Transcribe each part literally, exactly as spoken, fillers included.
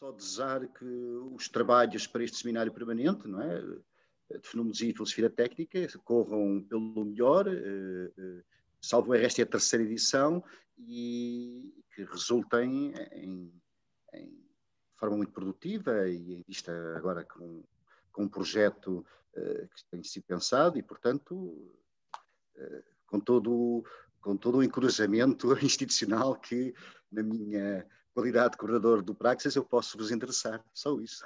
só desejar que os trabalhos para este seminário permanente, não é, de Fenomenologia e Filosofia Técnica, corram pelo melhor, eh, salvo esta é a terceira edição, e que resultem em, em forma muito produtiva e em vista agora com, com um projeto eh, que tem sido pensado e, portanto, eh, com todo, com todo o encorajamento institucional que, na minha qualidade de coordenador do Praxis, eu posso vos interessar. Só isso.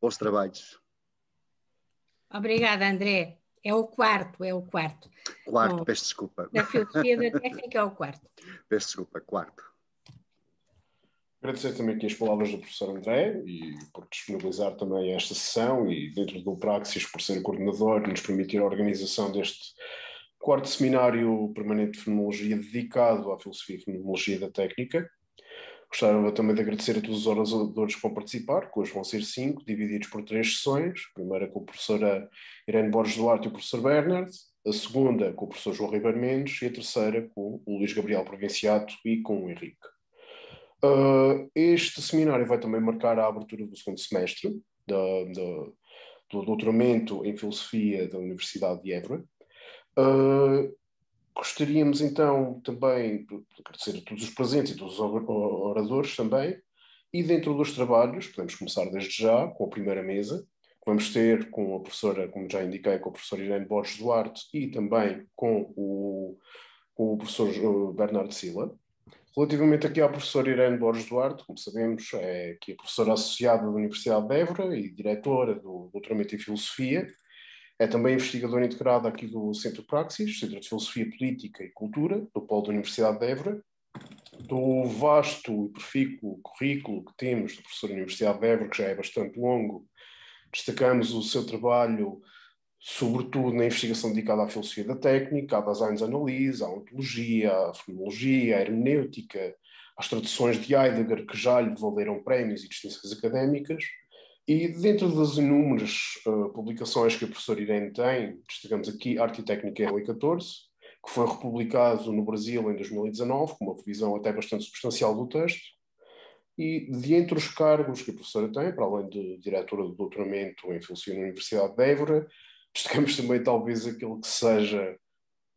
Bons trabalhos. Obrigada, André. É o quarto, é o quarto. Quarto, Bom, peço desculpa. Da filosofia da técnica é o quarto. Peço desculpa, quarto. Agradecer também aqui as palavras do professor André e por disponibilizar também esta sessão e dentro do Praxis por ser coordenador e nos permitir a organização deste quarto seminário permanente de fenomenologia dedicado à filosofia e fenomenologia da técnica. Gostava também de agradecer a todos os oradores que vão participar, que hoje vão ser cinco, divididos por três sessões. A primeira com a professora Irene Borges Duarte e o professor Bernhard, a segunda com o professor João Ribeiro Mendes e a terceira com o Luís Gabriel Provinciato e com o Henrique. Uh, este seminário vai também marcar a abertura do segundo semestre da, da, do doutoramento em Filosofia da Universidade de Évora. Uh, Gostaríamos então também de agradecer a todos os presentes e todos os oradores também, e dentro dos trabalhos, podemos começar desde já com a primeira mesa, que vamos ter com a professora, como já indiquei, com a professora Irene Borges Duarte e também com o, com o professor Bernhard Sylla. Relativamente aqui à professora Irene Borges Duarte, como sabemos, é aqui a professora associada da Universidade de Évora e diretora do doutoramento em Filosofia. É também investigadora integrada aqui do Centro Praxis, Centro de Filosofia Política e Cultura, do Polo da Universidade de Évora, do vasto e profícuo currículo que temos da professora da Universidade de Évora, que já é bastante longo. Destacamos o seu trabalho, sobretudo na investigação dedicada à filosofia da técnica, à Dasein Analyse, à ontologia, à fenomenologia, à hermenêutica, às traduções de Heidegger, que já lhe valeram prémios e distinções académicas. E dentro das inúmeras uh, publicações que a professora Irene tem, destacamos aqui Arte e Técnica em dois mil e catorze, que foi republicado no Brasil em dois mil e dezanove, com uma revisão até bastante substancial do texto. E de entre os cargos que a professora tem, para além de diretora do doutoramento em Filosofia na Universidade de Évora, destacamos também talvez aquele que seja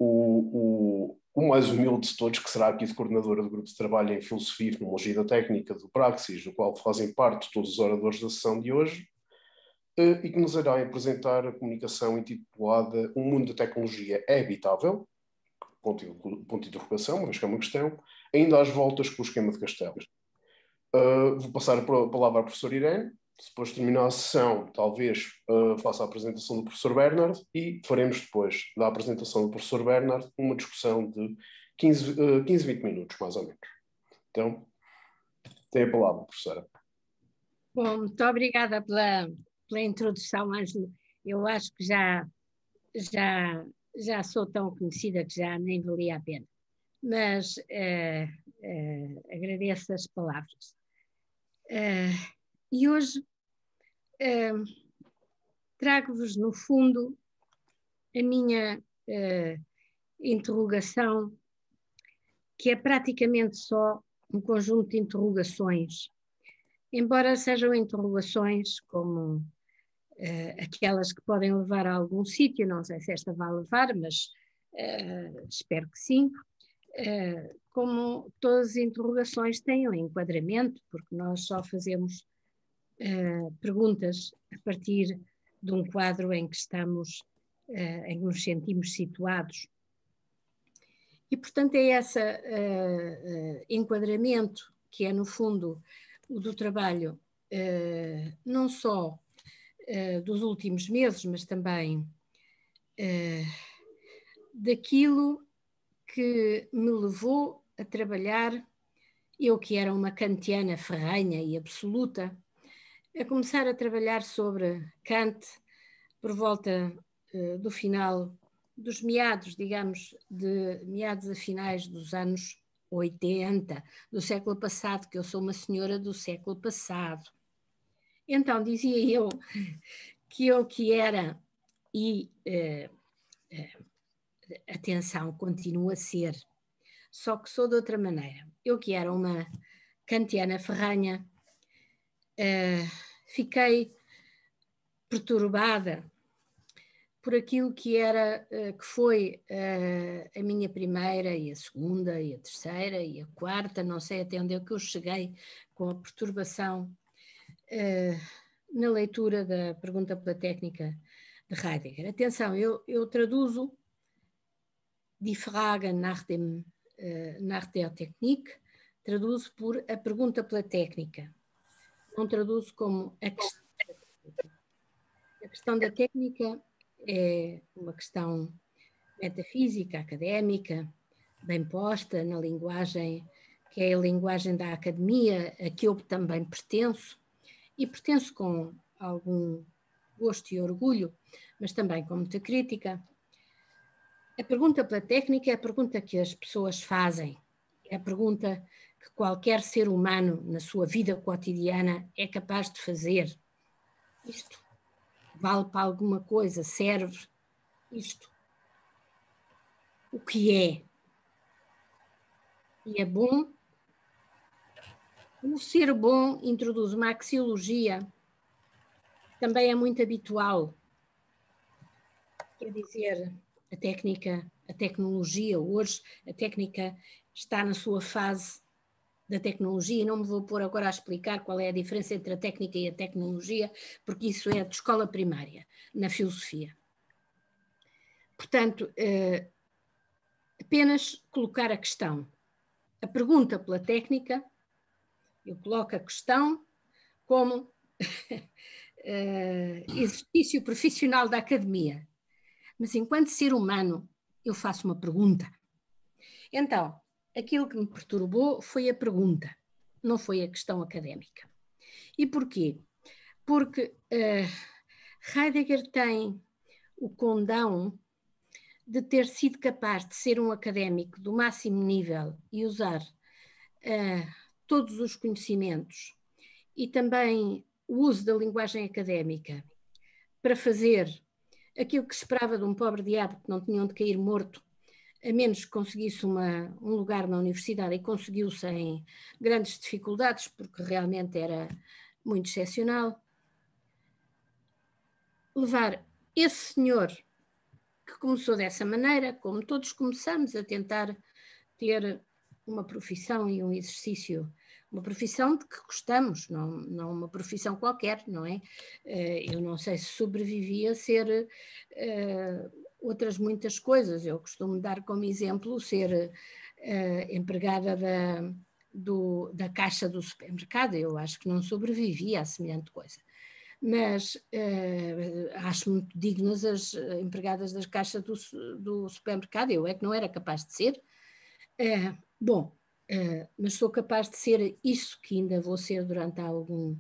o, o, o mais humilde de todos, que será aqui de coordenadora do grupo de trabalho em Filosofia e Fenomenologia da Técnica do Praxis, do qual fazem parte todos os oradores da sessão de hoje, e que nos irá apresentar a comunicação intitulada "O mundo da tecnologia é habitável?", ponto de, ponto de interrogação, mas que é uma questão, ainda às voltas com o esquema de Ge-stell. Uh, vou passar a palavra à professora Irene. Depois de terminar a sessão, talvez uh, faça a apresentação do professor Bernhard e faremos depois da apresentação do professor Bernhard uma discussão de quinze, vinte minutos, mais ou menos. Então, tem a palavra, professora. Bom, muito obrigada pela, pela introdução, Ângelo. Eu acho que já, já, já sou tão conhecida que já nem valia a pena. Mas uh, uh, agradeço as palavras. Uh, E hoje eh, trago-vos, no fundo, a minha eh, interrogação, que é praticamente só um conjunto de interrogações, embora sejam interrogações como eh, aquelas que podem levar a algum sítio. Não sei se esta vai levar, mas eh, espero que sim. Eh, como todas as interrogações têm um enquadramento, porque nós só fazemos Uh, perguntas a partir de um quadro em que estamos, uh, em que nos sentimos situados. E, portanto, é esse uh, uh, enquadramento que é, no fundo, o do trabalho, uh, não só uh, dos últimos meses, mas também uh, daquilo que me levou a trabalhar, eu que era uma kantiana ferrenha e absoluta, a começar a trabalhar sobre Kant por volta uh, do final, dos meados, digamos, de meados a finais dos anos oitenta, do século passado, que eu sou uma senhora do século passado. Então, dizia eu que eu que era, e uh, uh, atenção, continuo a ser, só que sou de outra maneira, eu que era uma kantiana ferrenha, eh, fiquei perturbada por aquilo que era, que foi a minha primeira e a segunda e a terceira e a quarta, não sei até onde é que eu cheguei com a perturbação na leitura da pergunta pela técnica de Heidegger. Atenção, eu, eu traduzo Die Frage nach, dem, nach der Technik, traduzo por a pergunta pela técnica, não traduzo como a questão da técnica. A questão da técnica é uma questão metafísica, académica, bem posta na linguagem, que é a linguagem da academia, a que eu também pertenço, e pertenço com algum gosto e orgulho, mas também com muita crítica. A pergunta pela técnica é a pergunta que as pessoas fazem, é a pergunta que qualquer ser humano na sua vida cotidiana é capaz de fazer. Isto vale para alguma coisa, serve isto. O que é? E é bom? O ser bom introduz uma axiologia, também é muito habitual. Quer dizer, a técnica, a tecnologia, hoje a técnica está na sua fase da tecnologia, e não me vou pôr agora a explicar qual é a diferença entre a técnica e a tecnologia, porque isso é de escola primária, na filosofia. Portanto, eh, apenas colocar a questão. A pergunta pela técnica, eu coloco a questão como eh, exercício profissional da academia. Mas enquanto ser humano, eu faço uma pergunta. Então, aquilo que me perturbou foi a pergunta, não foi a questão académica. E porquê? Porque uh, Heidegger tem o condão de ter sido capaz de ser um académico do máximo nível e usar uh, todos os conhecimentos e também o uso da linguagem académica para fazer aquilo que se esperava de um pobre diabo que não tinha onde cair morto, a menos que conseguisse uma, um lugar na universidade, e conseguiu sem grandes dificuldades, porque realmente era muito excepcional. Levar esse senhor que começou dessa maneira, como todos começamos a tentar ter uma profissão e um exercício, uma profissão de que gostamos, não, não uma profissão qualquer, não é? Eu não sei se sobrevivi a ser... outras muitas coisas. Eu costumo dar como exemplo ser uh, empregada da, do, da caixa do supermercado. Eu acho que não sobrevivi a semelhante coisa, mas uh, acho muito dignas as empregadas das caixas do, do supermercado. Eu é que não era capaz de ser. Uh, bom, uh, mas sou capaz de ser isso que ainda vou ser durante algum,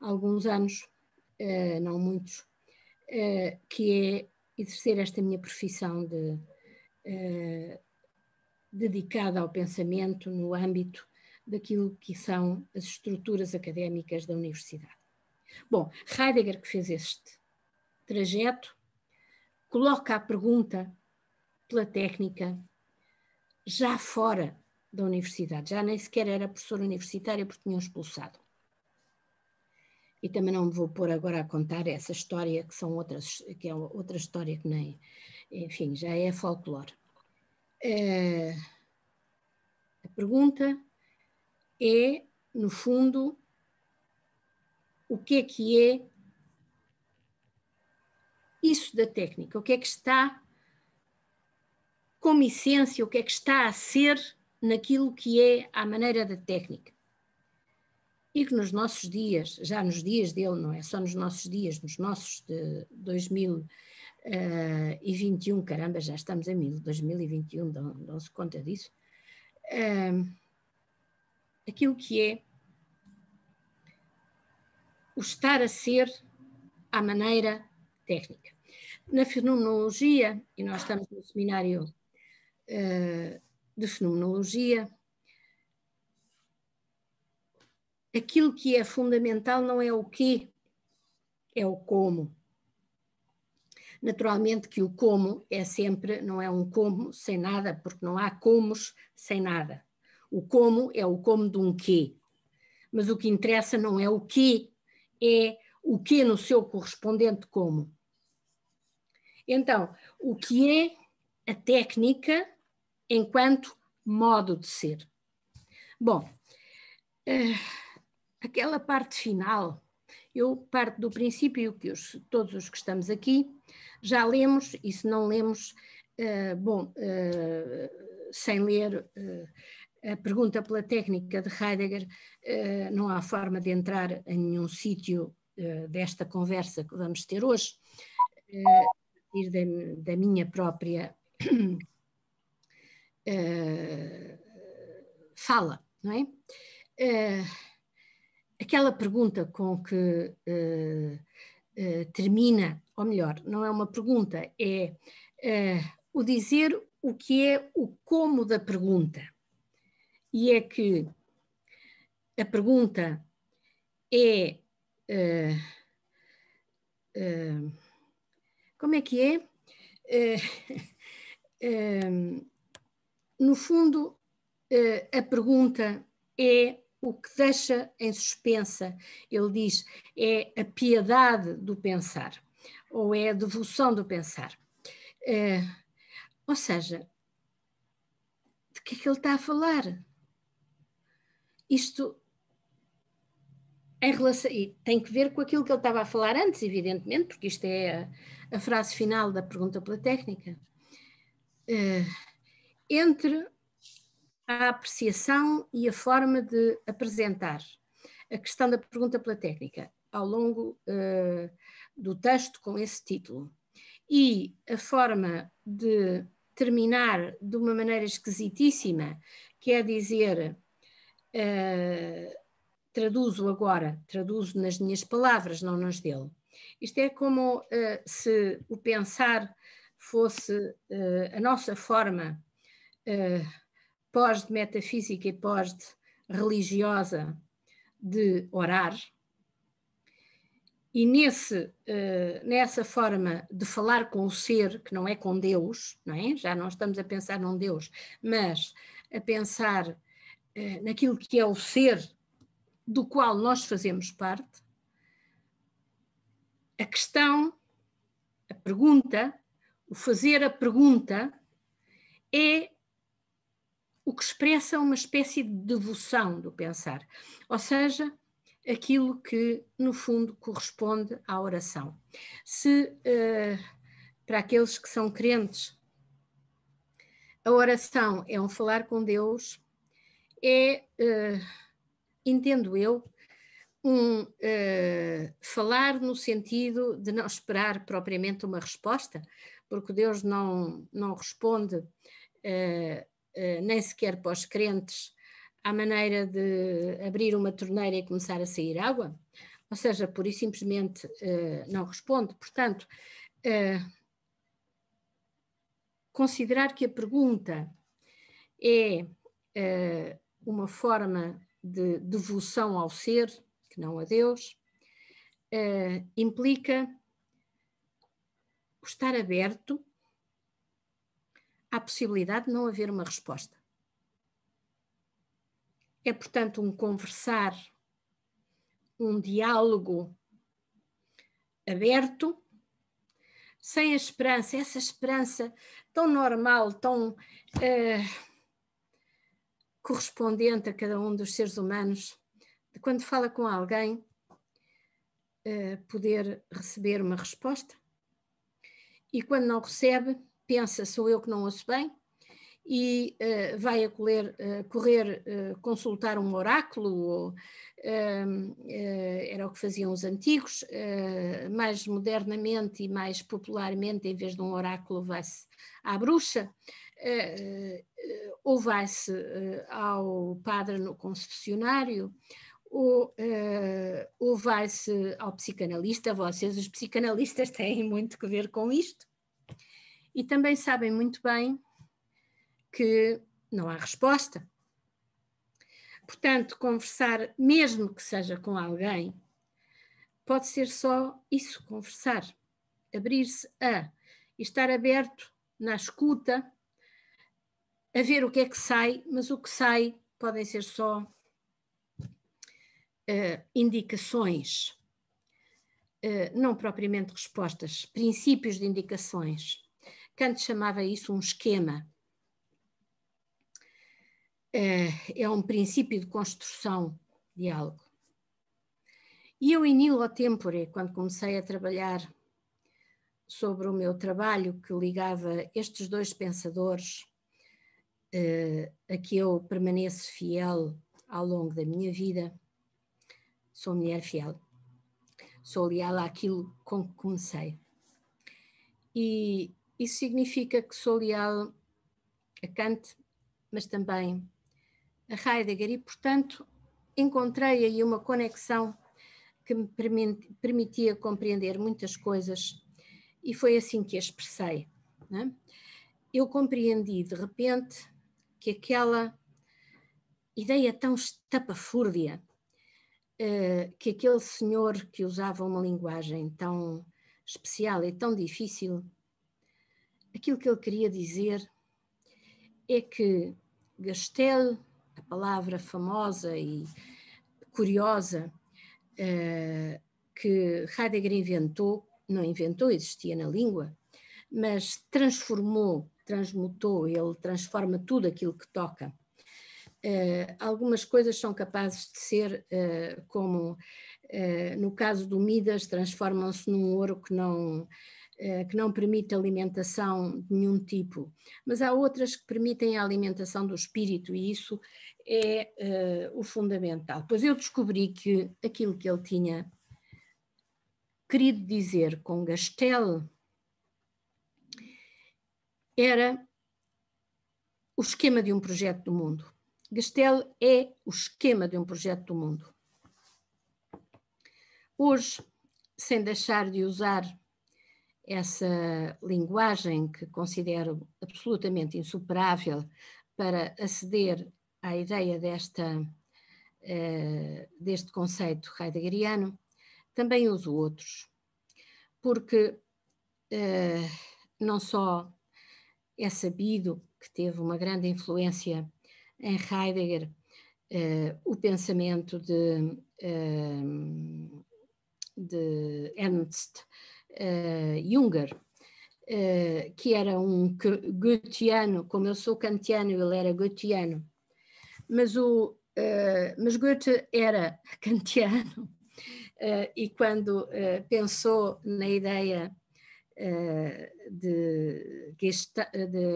alguns anos, uh, não muitos, uh, que é exercer esta minha profissão de, uh, dedicada ao pensamento no âmbito daquilo que são as estruturas académicas da universidade. Bom, Heidegger, que fez este trajeto, coloca a pergunta pela técnica já fora da universidade, já nem sequer era professor universitário porque tinham expulsado. E também não me vou pôr agora a contar essa história, que são outras, que é outra história que nem, enfim, já é folclore. Uh, a pergunta é, no fundo, o que é que é isso da técnica? O que é que está como essência, o que é que está a ser naquilo que é a maneira da técnica? E que nos nossos dias, já nos dias dele, não é só nos nossos dias, nos nossos de dois mil e vinte e um, caramba, já estamos em dois mil e vinte e um, não, não se conta disso, um, aquilo que é o estar a ser à maneira técnica. Na fenomenologia, e nós estamos no seminário uh, de fenomenologia, aquilo que é fundamental não é o quê, é o como. Naturalmente que o como é sempre, não é um como sem nada, porque não há comos sem nada. O como é o como de um quê. Mas o que interessa não é o quê é o que no seu correspondente como. Então, o que é a técnica enquanto modo de ser? Bom, aquela parte final, eu parto do princípio que os, todos os que estamos aqui já lemos, e se não lemos, bom, sem ler a pergunta pela técnica de Heidegger, não há forma de entrar em nenhum sítio desta conversa que vamos ter hoje, a partir da, da minha própria fala, não é? Aquela pergunta com que termina, ou melhor, não é uma pergunta, é o dizer o que é o como da pergunta. E é que a pergunta é, uh, uh, como é que é? Uh, uh, no fundo, uh, a pergunta é o que deixa em suspensa, ele diz, é a piedade do pensar, ou é a devoção do pensar. Uh, ou seja, de que é que ele está a falar? Isto em relação, e tem que ver com aquilo que ele estava a falar antes, evidentemente, porque isto é a, a frase final da pergunta pela técnica. Uh, entre a apreciação e a forma de apresentar a questão da pergunta pela técnica ao longo uh, do texto com esse título e a forma de terminar de uma maneira esquisitíssima, quer dizer... Uh, traduzo agora, traduzo nas minhas palavras, não nas dele. Isto é como uh, se o pensar fosse uh, a nossa forma uh, pós de metafísica e pós de religiosa de orar, e nesse, uh, nessa forma de falar com o ser, que não é com Deus, não é? Já não estamos a pensar num Deus, mas a pensar naquilo que é o ser do qual nós fazemos parte, a questão, a pergunta, o fazer a pergunta é o que expressa uma espécie de devoção do pensar, ou seja, aquilo que no fundo corresponde à oração. Se, uh, para aqueles que são crentes, a oração é um falar com Deus, é, uh, entendo eu, um uh, falar no sentido de não esperar propriamente uma resposta, porque Deus não, não responde, uh, uh, nem sequer para os crentes, à maneira de abrir uma torneira e começar a sair água, ou seja, pura e simplesmente uh, não responde. Portanto, uh, considerar que a pergunta é... Uh, uma forma de devoção ao ser, que não a Deus, uh, implica estar aberto à possibilidade de não haver uma resposta. É, portanto, um conversar, um diálogo aberto, sem a esperança, essa esperança tão normal, tão... Uh, correspondente a cada um dos seres humanos, de quando fala com alguém, uh, poder receber uma resposta, e quando não recebe, pensa, sou eu que não ouço bem, e uh, vai a correr, uh, correr uh, consultar um oráculo, ou, uh, uh, era o que faziam os antigos, uh, mais modernamente e mais popularmente, em vez de um oráculo, vai-se à bruxa, Uh, uh, ou vai-se uh, ao padre no confessionário, ou, uh, ou vai-se ao psicanalista. Vocês, os psicanalistas, têm muito que ver com isto. E também sabem muito bem que não há resposta. Portanto, conversar, mesmo que seja com alguém, pode ser só isso, conversar, abrir-se a, e estar aberto na escuta, a ver o que é que sai, mas o que sai podem ser só uh, indicações não propriamente respostas, princípios de indicações. Kant chamava isso um esquema. É um princípio de construção de algo. E eu, in illo tempore, quando comecei a trabalhar sobre o meu trabalho que ligava estes dois pensadores, a que eu permaneço fiel ao longo da minha vida, sou mulher fiel, sou leal àquilo com que comecei. E isso significa que sou leal a Kant, mas também a Heidegger, e portanto encontrei aí uma conexão que me permitia compreender muitas coisas, e foi assim que a expressei, né? Eu compreendi de repente que aquela ideia tão estapafúrdia, uh, que aquele senhor que usava uma linguagem tão especial e tão difícil, aquilo que ele queria dizer é que Ge-stell, a palavra famosa e curiosa uh, que Heidegger inventou, não inventou, existia na língua, mas transformou, transmutou, ele transforma tudo aquilo que toca. Uh, algumas coisas são capazes de ser, uh, como uh, no caso do Midas, transformam-se num ouro que não, uh, que não permite alimentação de nenhum tipo, mas há outras que permitem a alimentação do espírito, e isso é uh, o fundamental. Pois eu descobri que aquilo que ele tinha querido dizer com Ge-stell era o esquema de um projeto do mundo. Ge-stell é o esquema de um projeto do mundo. Hoje, sem deixar de usar essa linguagem que considero absolutamente insuperável para aceder à ideia desta, uh, deste conceito heideggeriano, também uso outros, porque uh, não só é sabido que teve uma grande influência em Heidegger, uh, o pensamento de, uh, de Ernst uh, Jünger, uh, que era um goetheano, como eu sou kantiano, ele era goetheano, mas, o, uh, mas Goethe era kantiano, uh, e quando uh, pensou na ideia uh, de, de, de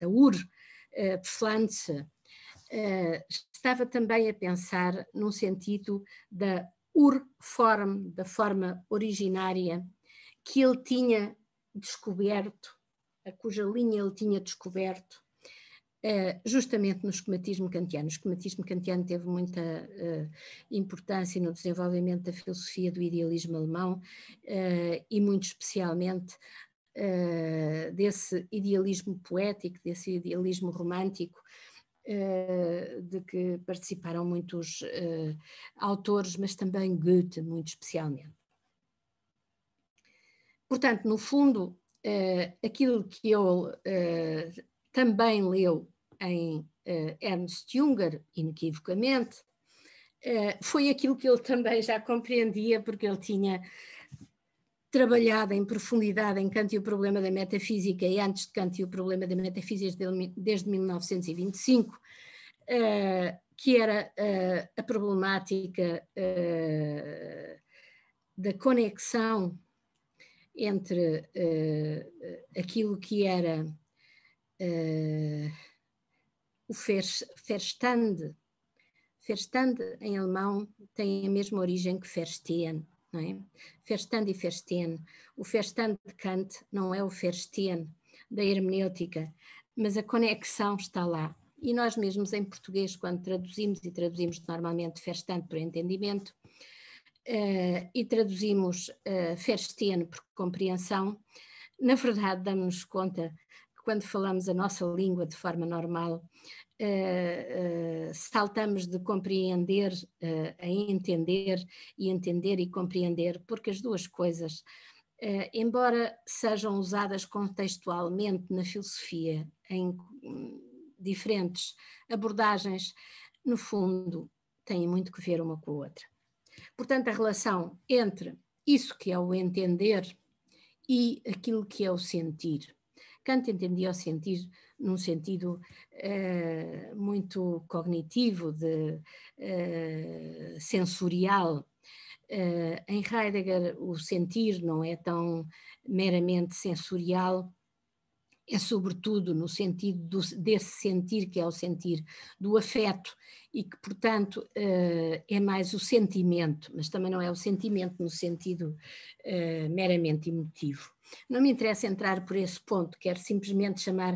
da Urform, estava também a pensar num sentido da Urform, da forma originária que ele tinha descoberto, a cuja linha ele tinha descoberto, justamente no esquematismo kantiano. O esquematismo kantiano teve muita importância no desenvolvimento da filosofia do idealismo alemão, e muito especialmente Uh, desse idealismo poético, desse idealismo romântico, uh, de que participaram muitos uh, autores, mas também Goethe, muito especialmente. Portanto, no fundo, uh, aquilo que eu uh, também leu em uh, Ernst Jünger, inequivocamente, uh, foi aquilo que ele também já compreendia, porque ele tinha trabalhada em profundidade em Kant e o problema da metafísica, e antes de Kant e o problema da metafísica desde mil novecentos e vinte e cinco, uh, que era uh, a problemática uh, da conexão entre uh, aquilo que era uh, o Verstand. Verstand em alemão tem a mesma origem que Verstehen. Não é? Verstand e Verstehen. O Verstand de Kant não é o Verstehen da hermenêutica, mas a conexão está lá. E nós mesmos em português, quando traduzimos, e traduzimos normalmente Verstand por entendimento, uh, e traduzimos uh, Verstehen por compreensão, na verdade damos-nos conta que quando falamos a nossa língua de forma normal, Uh, uh, saltamos de compreender uh, a entender, e entender e compreender, porque as duas coisas, uh, embora sejam usadas contextualmente na filosofia, em diferentes abordagens, no fundo têm muito que ver uma com a outra. Portanto, a relação entre isso que é o entender e aquilo que é o sentir. Kant entendia o sentir num sentido uh, muito cognitivo, de, uh, sensorial. Uh, em Heidegger, o sentir não é tão meramente sensorial, é sobretudo no sentido do, desse sentir que é o sentir do afeto e que, portanto, uh, é mais o sentimento, mas também não é o sentimento no sentido uh, meramente emotivo. Não me interessa entrar por esse ponto, quero simplesmente chamar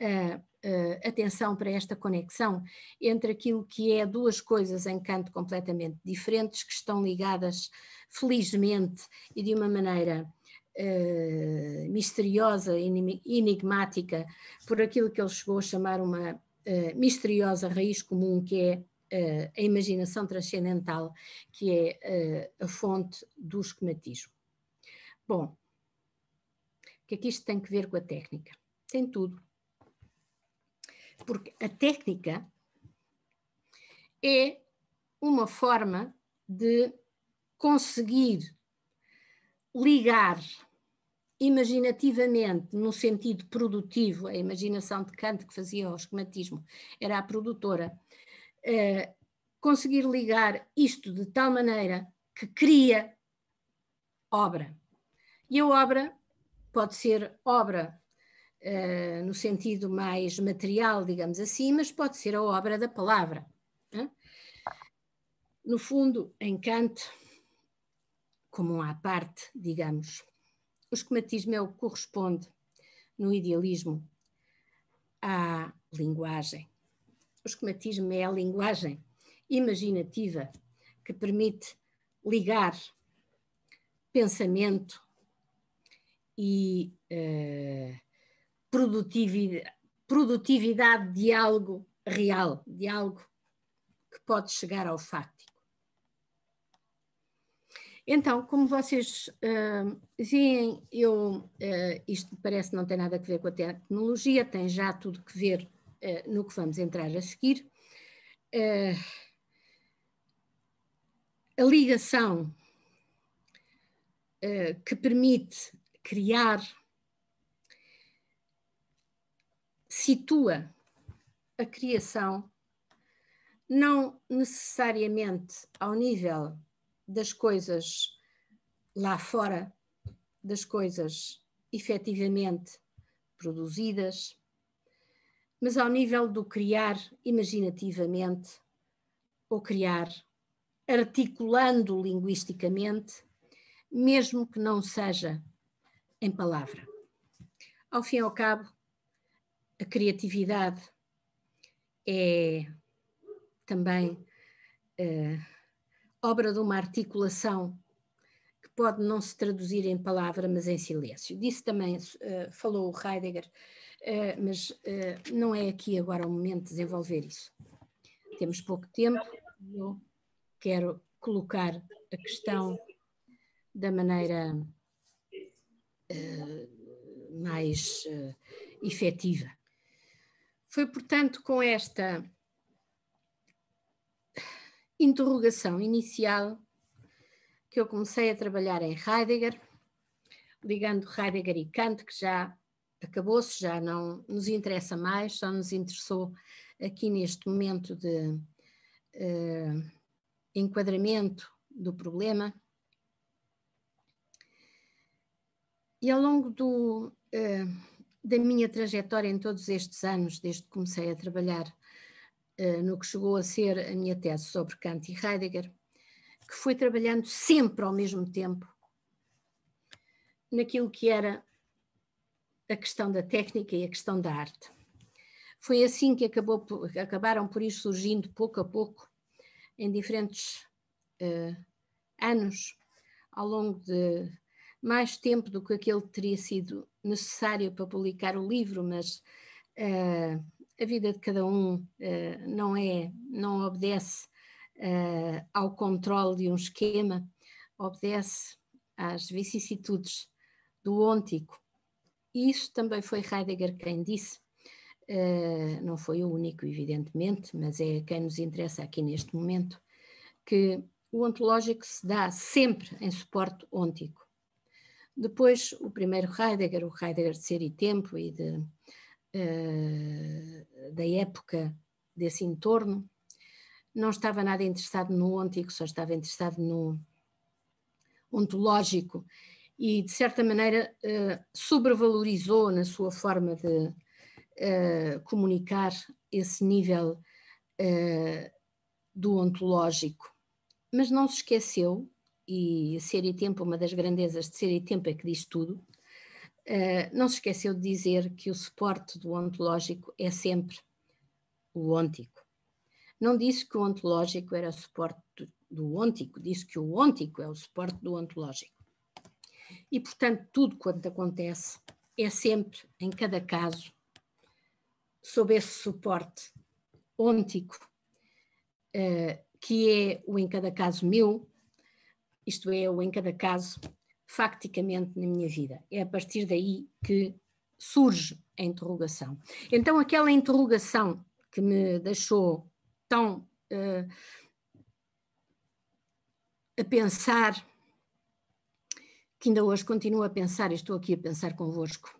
a uh, Uh, atenção para esta conexão entre aquilo que é duas coisas em Kant completamente diferentes, que estão ligadas felizmente e de uma maneira uh, misteriosa e enigmática por aquilo que ele chegou a chamar uma uh, misteriosa raiz comum, que é uh, a imaginação transcendental, que é uh, a fonte do esquematismo. Bom, o que é que isto tem que ver com a técnica? Tem tudo. Porque a técnica é uma forma de conseguir ligar imaginativamente, no sentido produtivo, a imaginação de Kant que fazia o esquematismo, era a produtora, eh, conseguir ligar isto de tal maneira que cria obra. E a obra pode ser obra Uh, no sentido mais material, digamos assim, mas pode ser a obra da palavra. Né? No fundo, em Kant, como à parte, digamos, o esquematismo é o que corresponde no idealismo à linguagem. O esquematismo é a linguagem imaginativa que permite ligar pensamento e uh, Produtividade, produtividade de algo real, de algo que pode chegar ao fático. Então, como vocês uh, veem, eu, uh, isto parece não ter nada a ver com a tecnologia, tem já tudo a ver uh, no que vamos entrar a seguir. Uh, a ligação uh, que permite criar situa a criação não necessariamente ao nível das coisas lá fora, das coisas efetivamente produzidas, mas ao nível do criar imaginativamente ou criar articulando linguisticamente, mesmo que não seja em palavra. Ao fim e ao cabo, a criatividade é também eh, obra de uma articulação que pode não se traduzir em palavra, mas em silêncio. Disso também eh, falou o Heidegger, eh, mas eh, não é aqui agora o momento de desenvolver isso. Temos pouco tempo, eu quero colocar a questão da maneira eh, mais eh, efetiva. Foi, portanto, com esta interrogação inicial que eu comecei a trabalhar em Heidegger, ligando Heidegger e Kant, que já acabou-se, já não nos interessa mais, só nos interessou aqui neste momento de uh, enquadramento do problema. E ao longo do... Uh, da minha trajetória em todos estes anos, desde que comecei a trabalhar uh, no que chegou a ser a minha tese sobre Kant e Heidegger, que fui trabalhando sempre ao mesmo tempo naquilo que era a questão da técnica e a questão da arte. Foi assim que acabou, acabaram por ir surgindo pouco a pouco, em diferentes uh, anos, ao longo de mais tempo do que aquele que teria sido necessário para publicar o livro, mas uh, a vida de cada um uh, não é, não obedece uh, ao controle de um esquema, obedece às vicissitudes do ôntico. E isso também foi Heidegger quem disse, uh, não foi o único, evidentemente, mas é quem nos interessa aqui neste momento, que o ontológico se dá sempre em suporte ôntico. Depois, o primeiro Heidegger, o Heidegger de ser e tempo e de, uh, da época desse entorno, não estava nada interessado no ôntico, só estava interessado no ontológico e, de certa maneira, uh, sobrevalorizou na sua forma de uh, comunicar esse nível uh, do ontológico. Mas não se esqueceu, e ser e tempo, uma das grandezas de ser e tempo é que diz tudo, uh, não se esqueceu de dizer que o suporte do ontológico é sempre o ôntico. Não disse que o ontológico era o suporte do ôntico, disse que o ôntico é o suporte do ontológico. E, portanto, tudo quanto acontece é sempre, em cada caso, sob esse suporte ôntico, uh, que é o em cada caso meu, isto é, o em cada caso, facticamente na minha vida. É a partir daí que surge a interrogação. Então, aquela interrogação que me deixou tão uh, a pensar, que ainda hoje continuo a pensar, e estou aqui a pensar convosco,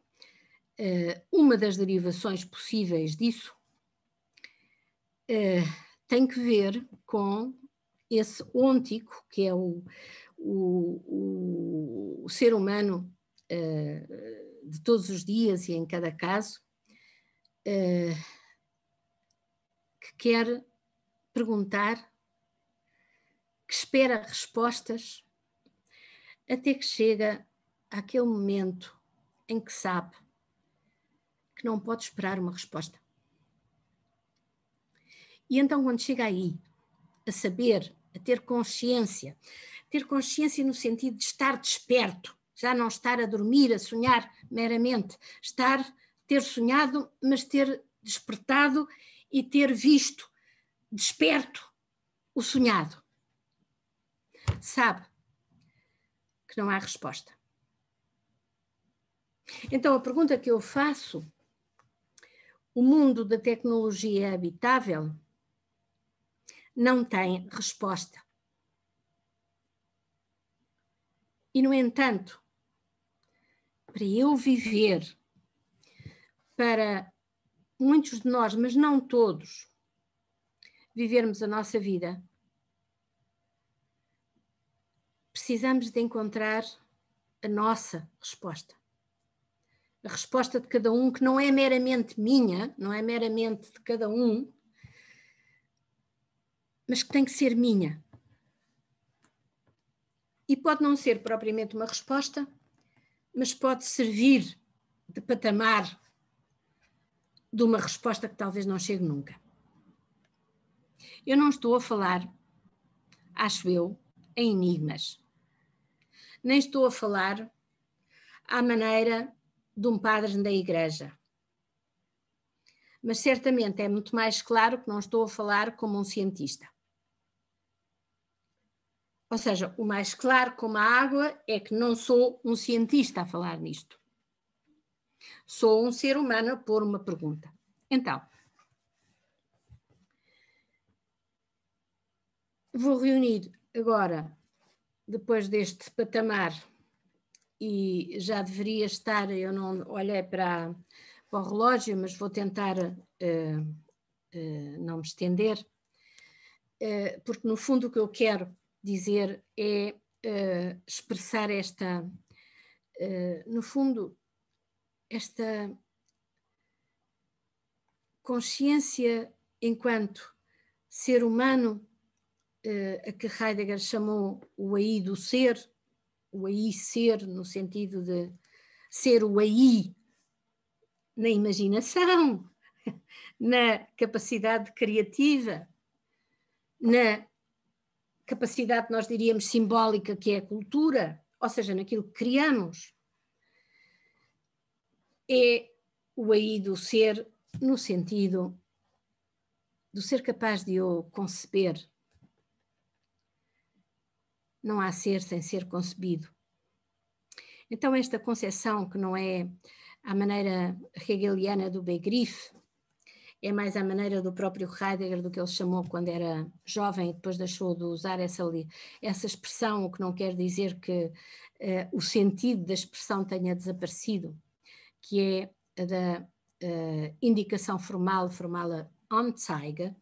uh, uma das derivações possíveis disso uh, tem que ver com esse ôntico, que é o, o, o ser humano uh, de todos os dias e em cada caso, uh, que quer perguntar, que espera respostas, até que chega àquele momento em que sabe que não pode esperar uma resposta. E então, quando chega aí, a saber, a ter consciência, ter consciência no sentido de estar desperto, já não estar a dormir, a sonhar meramente, estar, ter sonhado, mas ter despertado e ter visto, desperto, o sonhado. Sabe que não há resposta. Então, a pergunta que eu faço, o mundo da tecnologia habitável não tem resposta. E, no entanto, para eu viver, para muitos de nós, mas não todos, vivermos a nossa vida, precisamos de encontrar a nossa resposta. A resposta de cada um, que não é meramente minha, não é meramente de cada um, mas que tem que ser minha. E pode não ser propriamente uma resposta, mas pode servir de patamar de uma resposta que talvez não chegue nunca. Eu não estou a falar, acho eu, em enigmas. Nem estou a falar à maneira de um padre da igreja. Mas certamente é muito mais claro que não estou a falar como um cientista. Ou seja, o mais claro como a água é que não sou um cientista a falar nisto. Sou um ser humano a pôr uma pergunta. Então, vou reunir agora, depois deste patamar, e já deveria estar, eu não olhei para, para o relógio, mas vou tentar uh, uh, não me estender, uh, porque no fundo o que eu quero dizer é uh, expressar esta, uh, no fundo, esta consciência enquanto ser humano, uh, a que Heidegger chamou o aí do ser, o aí ser no sentido de ser o aí na imaginação, na capacidade criativa, na capacidade, nós diríamos, simbólica, que é a cultura, ou seja, naquilo que criamos. É o aí do ser no sentido do ser capaz de eu conceber. Não há ser sem ser concebido. Então, esta concepção, que não é a maneira hegeliana do Begriff, é mais à maneira do próprio Heidegger, do que ele chamou quando era jovem e depois deixou de usar essa, essa expressão, o que não quer dizer que uh, o sentido da expressão tenha desaparecido, que é a da uh, indicação formal, formala Anzeige.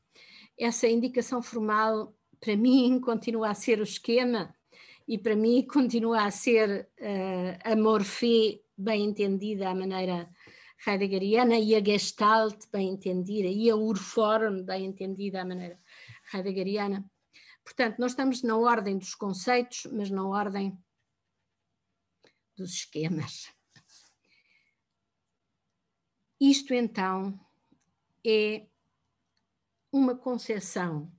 Essa indicação formal, para mim, continua a ser o esquema e para mim continua a ser uh, a morfé bem entendida à maneira heideggeriana e a Gestalt bem entendida e a Urform bem entendida à maneira heideggeriana. Portanto, nós estamos na ordem dos conceitos, mas na ordem dos esquemas. Isto, então, é uma concepção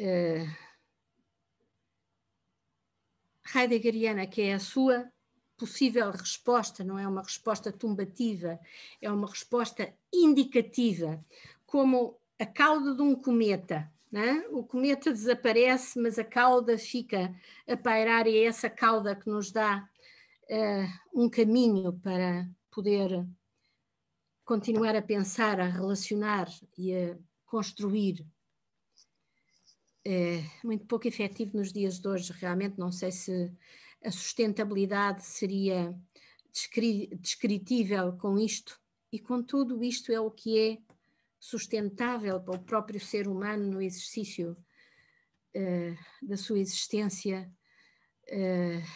uh, heideggeriana, que é a sua possível resposta, não é uma resposta tumbativa, é uma resposta indicativa, como a cauda de um cometa, né? O cometa desaparece, mas a cauda fica a pairar e é essa cauda que nos dá uh, um caminho para poder continuar a pensar, a relacionar e a construir. É muito pouco efetivo nos dias de hoje, realmente não sei se a sustentabilidade seria descri descritível com isto, e contudo isto é o que é sustentável para o próprio ser humano no exercício uh, da sua existência uh,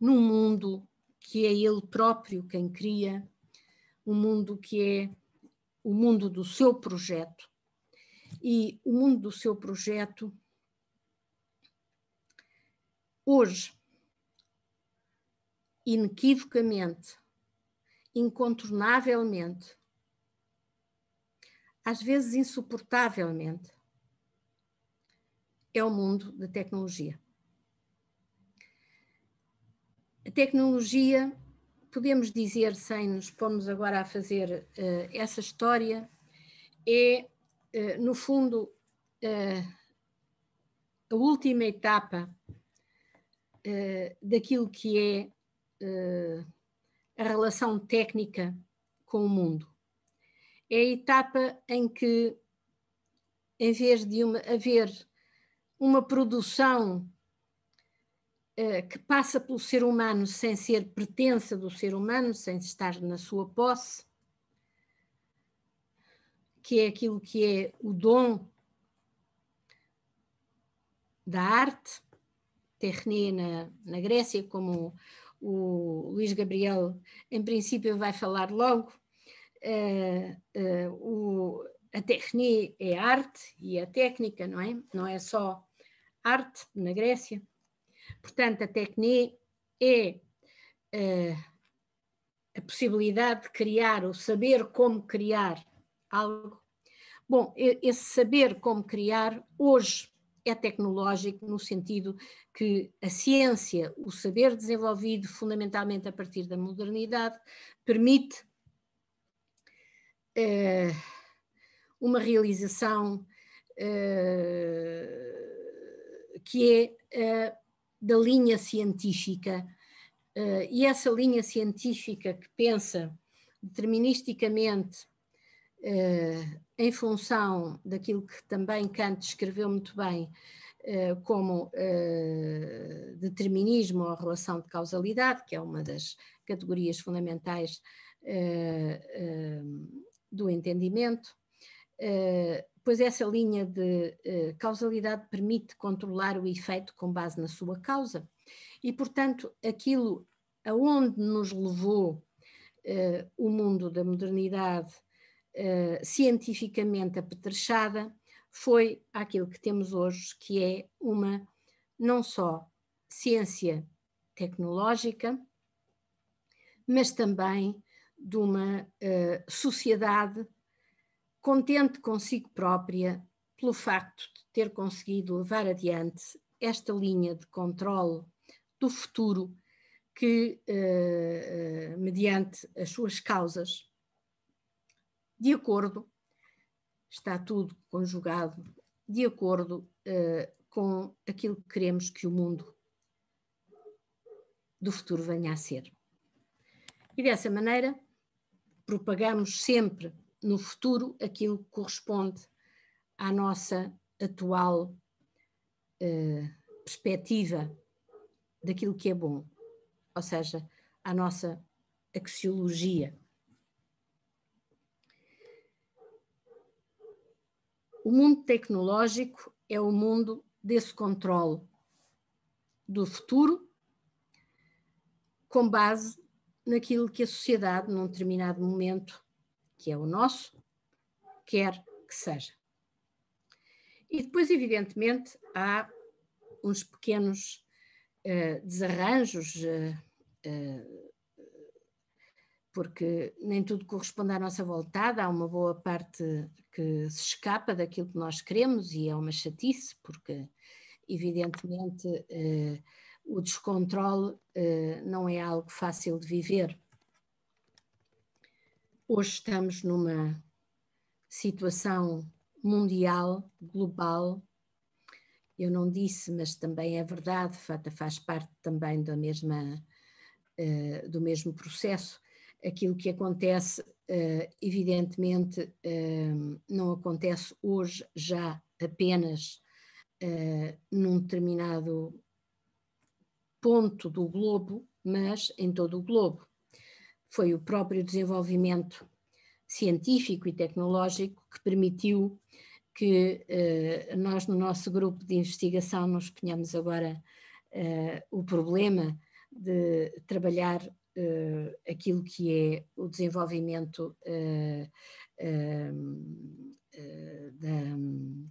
num mundo que é ele próprio quem cria, um mundo que é o mundo do seu projeto. E o mundo do seu projeto, hoje, inequivocamente, incontornavelmente, às vezes insuportavelmente, é o mundo da tecnologia. A tecnologia, podemos dizer, sem nos pormos agora a fazer uh, essa história, é... Uh, no fundo, uh, a última etapa uh, daquilo que é uh, a relação técnica com o mundo. É a etapa em que, em vez de uma, haver uma produção uh, que passa pelo ser humano sem ser pertença do ser humano, sem estar na sua posse, que é aquilo que é o dom da arte, Techné na, na Grécia, como o, o Luís Gabriel, em princípio, vai falar logo. Uh, uh, o, a Techné é arte e a técnica, não é? Não é só arte na Grécia. Portanto, a Techné é uh, a possibilidade de criar, o saber como criar algo. Bom, esse saber como criar hoje é tecnológico no sentido que a ciência, o saber desenvolvido fundamentalmente a partir da modernidade, permite uh, uma realização uh, que é uh, da linha científica. Uh, e essa linha científica que pensa deterministicamente Uh, em função daquilo que também Kant escreveu muito bem uh, como uh, determinismo ou relação de causalidade, que é uma das categorias fundamentais uh, uh, do entendimento, uh, pois essa linha de uh, causalidade permite controlar o efeito com base na sua causa e, portanto, aquilo aonde nos levou uh, o mundo da modernidade Uh, cientificamente apetrechada, foi aquilo que temos hoje, que é uma não só ciência tecnológica, mas também de uma uh, sociedade contente consigo própria pelo facto de ter conseguido levar adiante esta linha de controlo do futuro que, uh, uh, mediante as suas causas, de acordo, está tudo conjugado, de acordo uh, com aquilo que queremos que o mundo do futuro venha a ser. E dessa maneira propagamos sempre no futuro aquilo que corresponde à nossa atual eh, perspectiva daquilo que é bom, ou seja, à nossa axiologia. O mundo tecnológico é o mundo desse controle do futuro com base naquilo que a sociedade, num determinado momento, que é o nosso, quer que seja. E depois, evidentemente, há uns pequenos uh, desarranjos, uh, uh, porque nem tudo corresponde à nossa vontade, há uma boa parte que se escapa daquilo que nós queremos e é uma chatice, porque evidentemente eh, o descontrole eh, não é algo fácil de viver. Hoje estamos numa situação mundial, global, eu não disse, mas também é verdade, faz parte também da mesma, eh, do mesmo processo. Aquilo que acontece, evidentemente, não acontece hoje já apenas num determinado ponto do globo, mas em todo o globo. Foi o próprio desenvolvimento científico e tecnológico que permitiu que nós, no nosso grupo de investigação, nos ponhamos agora o problema de trabalhar Uh, aquilo que é o desenvolvimento uh, uh, uh, da, um,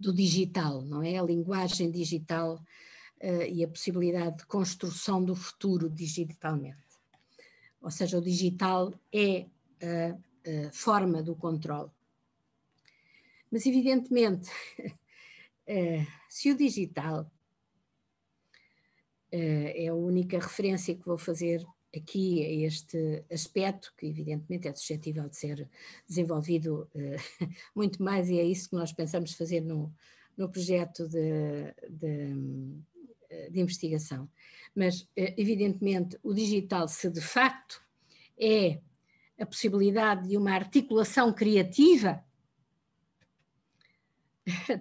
do digital, não é? A linguagem digital uh, e a possibilidade de construção do futuro digitalmente. Ou seja, o digital é a, a forma do controle. Mas, evidentemente, uh, se o digital é a única referência que vou fazer aqui a este aspecto, que evidentemente é suscetível de ser desenvolvido uh, muito mais, e é isso que nós pensamos fazer no, no projeto de, de, de investigação. Mas, uh, evidentemente, o digital, se de facto é a possibilidade de uma articulação criativa,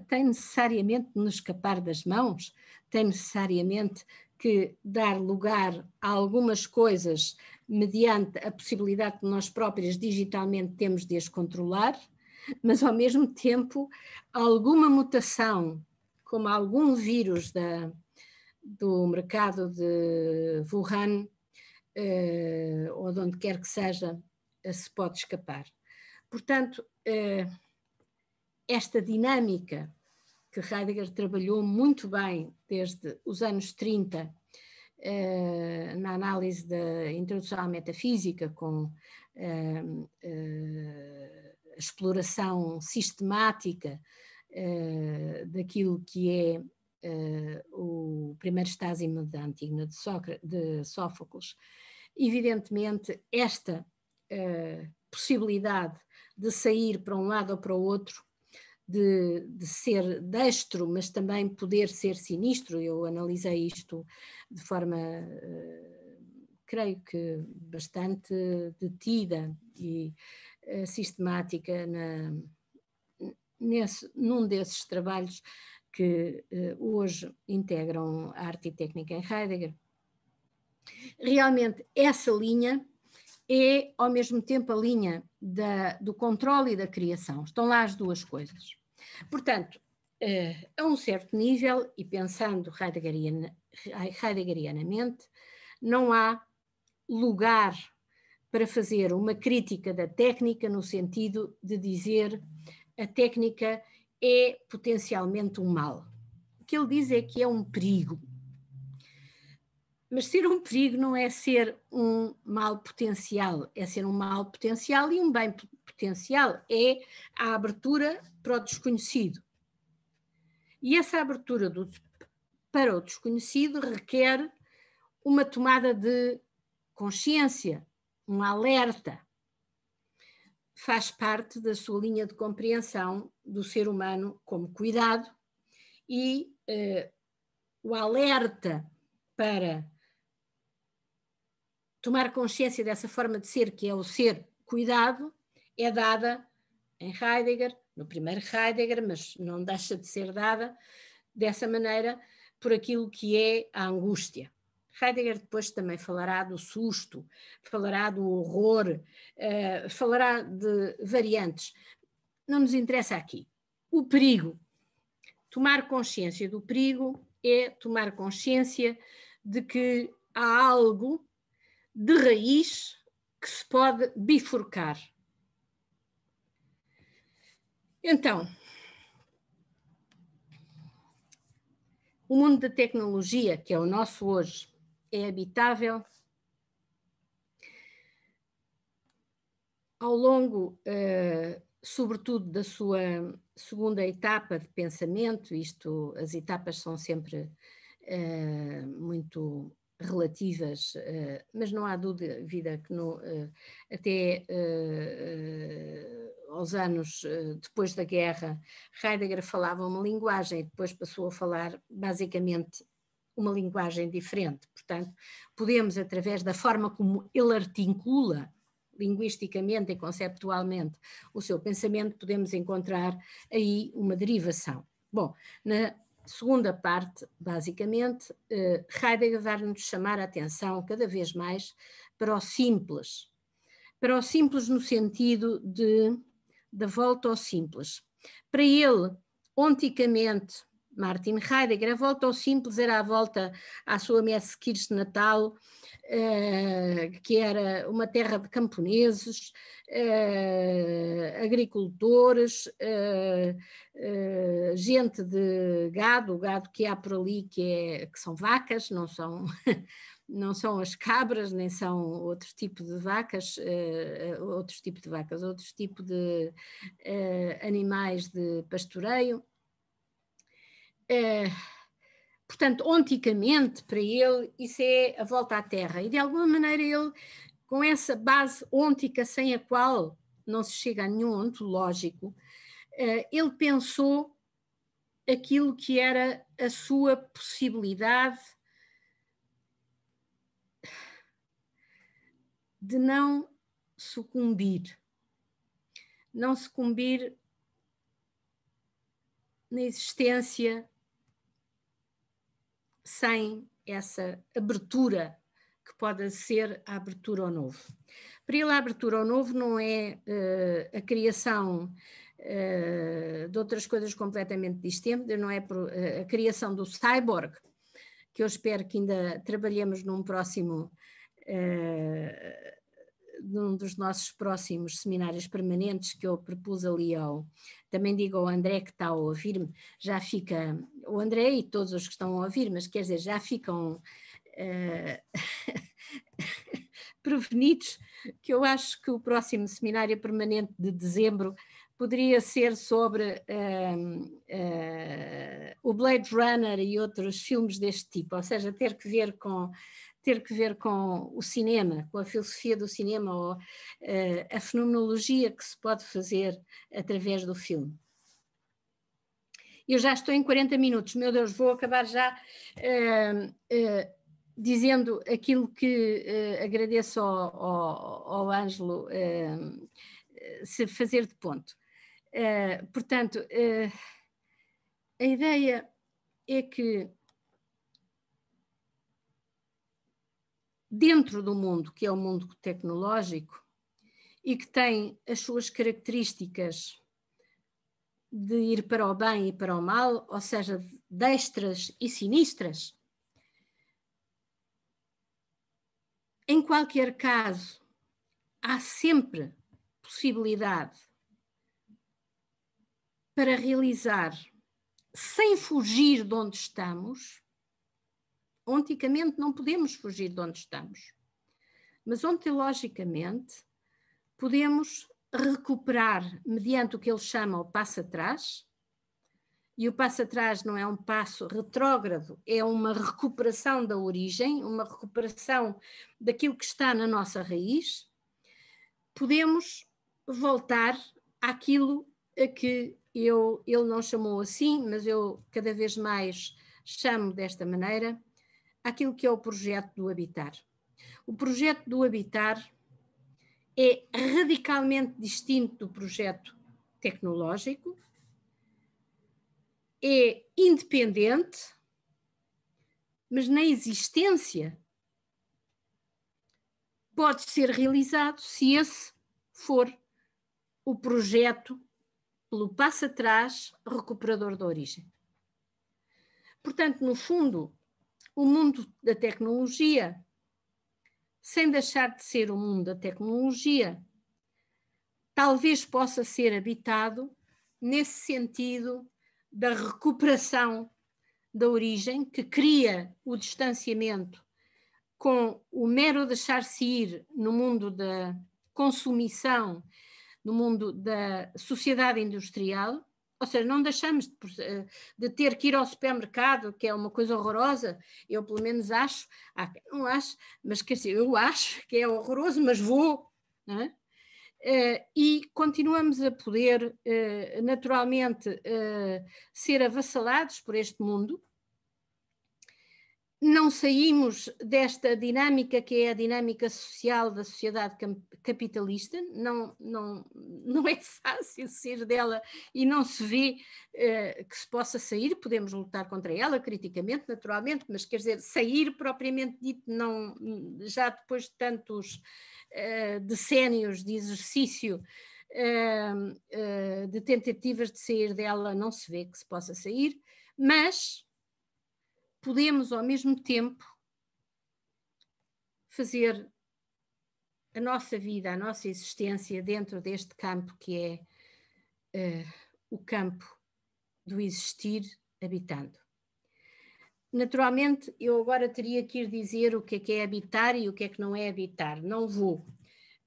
tem necessariamente de nos escapar das mãos, tem necessariamente que dar lugar a algumas coisas mediante a possibilidade que nós próprios digitalmente temos de as controlar, mas ao mesmo tempo alguma mutação, como algum vírus da, do mercado de Wuhan, eh, ou de onde quer que seja, se pode escapar. Portanto, eh, esta dinâmica que Heidegger trabalhou muito bem desde os anos trinta, eh, na análise da introdução à metafísica, com eh, eh, a exploração sistemática eh, daquilo que é eh, o primeiro estágio da Antígona de, de Sófocles. Evidentemente, esta eh, possibilidade de sair para um lado ou para o outro, De, de ser destro, mas também poder ser sinistro. Eu analisei isto de forma, uh, creio que bastante detida e uh, sistemática na, nesse, num desses trabalhos que uh, hoje integram Arte e Técnica em Heidegger. Realmente essa linha é ao mesmo tempo a linha da, do controle e da criação. Estão lá as duas coisas. Portanto, eh, a um certo nível, e pensando heideggeriana, heideggerianamente, não há lugar para fazer uma crítica da técnica no sentido de dizer a técnica é potencialmente um mal. O que ele diz é que é um perigo. Mas ser um perigo não é ser um mal potencial, é ser um mal potencial e um bem potencial, é a abertura para o desconhecido. E essa abertura do, para o desconhecido requer uma tomada de consciência, um alerta. Faz parte da sua linha de compreensão do ser humano como cuidado e eh, o alerta para tomar consciência dessa forma de ser, que é o ser cuidado, é dada em Heidegger, no primeiro Heidegger, mas não deixa de ser dada dessa maneira por aquilo que é a angústia. Heidegger depois também falará do susto, falará do horror, uh, falará de variantes. Não nos interessa aqui. O perigo. Tomar consciência do perigo é tomar consciência de que há algo de raiz que se pode bifurcar. Então, o mundo da tecnologia, que é o nosso hoje, é habitável ao longo, uh, sobretudo, da sua segunda etapa de pensamento. Isto, as etapas são sempre uh, muito relativas, uh, mas não há dúvida que no, uh, até uh, uh, aos anos uh, depois da guerra, Heidegger falava uma linguagem e depois passou a falar basicamente uma linguagem diferente. Portanto, podemos, através da forma como ele articula linguisticamente e conceptualmente o seu pensamento, podemos encontrar aí uma derivação. Bom, na segunda parte, basicamente, eh, Heidegger vai-nos chamar a atenção cada vez mais para o simples, para o simples no sentido de, da volta ao simples. Para ele, onticamente, Martin Heidegger, a volta ao simples era a volta à sua Messkirche natal, eh, que era uma terra de camponeses, eh, agricultores, eh, eh, gente de gado, o gado que há por ali que, é, que são vacas, não são, não são as cabras, nem são outro tipo de vacas, eh, outros tipos de vacas, outros tipos de eh, animais de pastoreio. Uh, portanto, onticamente, para ele, isso é a volta à terra. E, de alguma maneira, ele, com essa base ontica sem a qual não se chega a nenhum ontológico, uh, ele pensou aquilo que era a sua possibilidade de não sucumbir. Não sucumbir na existência sem essa abertura que pode ser a abertura ao novo. Para ele, a abertura ao novo não é uh, a criação uh, de outras coisas completamente distintas, não é por, uh, a criação do cyborg, que eu espero que ainda trabalhemos num próximo, uh, num dos nossos próximos seminários permanentes, que eu propus ali ao... Também digo ao André, que está a ouvir-me, já fica, o André e todos os que estão a ouvir, mas quer dizer, já ficam uh, prevenidos, que eu acho que o próximo seminário permanente de dezembro poderia ser sobre uh, uh, o Blade Runner e outros filmes deste tipo, ou seja, ter que ver com... ter que ver com o cinema, com a filosofia do cinema, ou uh, a fenomenologia que se pode fazer através do filme. Eu já estou em quarenta minutos, meu Deus, vou acabar já uh, uh, dizendo aquilo que uh, agradeço ao, ao, ao Ângelo uh, se fazer de ponto. Uh, portanto, uh, a ideia é que dentro do mundo, que é o mundo tecnológico, e que tem as suas características de ir para o bem e para o mal, ou seja, destras e sinistras, em qualquer caso, há sempre possibilidade para realizar, sem fugir de onde estamos. Onticamente não podemos fugir de onde estamos, mas ontologicamente podemos recuperar mediante o que ele chama o passo atrás, e o passo atrás não é um passo retrógrado, é uma recuperação da origem, uma recuperação daquilo que está na nossa raiz. Podemos voltar àquilo a que eu, ele não chamou assim, mas eu cada vez mais chamo desta maneira, aquilo que é o projeto do habitar. O projeto do habitar é radicalmente distinto do projeto tecnológico, é independente, mas na existência pode ser realizado se esse for o projeto pelo passo atrás recuperador da origem. Portanto, no fundo, o mundo da tecnologia, sem deixar de ser o mundo da tecnologia, talvez possa ser habitado nesse sentido da recuperação da origem, que cria o distanciamento com o mero deixar-se ir no mundo da consumição, no mundo da sociedade industrial, ou seja, não deixamos de, de ter que ir ao supermercado, que é uma coisa horrorosa, eu pelo menos acho, há quem não acho, mas quer dizer, eu acho que é horroroso, mas vou, não é? Uh, e continuamos a poder, uh, naturalmente, uh, ser avassalados por este mundo. Não saímos desta dinâmica que é a dinâmica social da sociedade capitalista, não, não, não é fácil sair dela e não se vê uh, que se possa sair, podemos lutar contra ela criticamente, naturalmente, mas quer dizer, sair propriamente dito, não, já depois de tantos uh, decénios de exercício uh, uh, de tentativas de sair dela, não se vê que se possa sair, mas podemos, ao mesmo tempo, fazer a nossa vida, a nossa existência dentro deste campo que é uh, o campo do existir habitando. Naturalmente, eu agora teria que ir dizer o que é que é habitar e o que é que não é habitar. Não vou.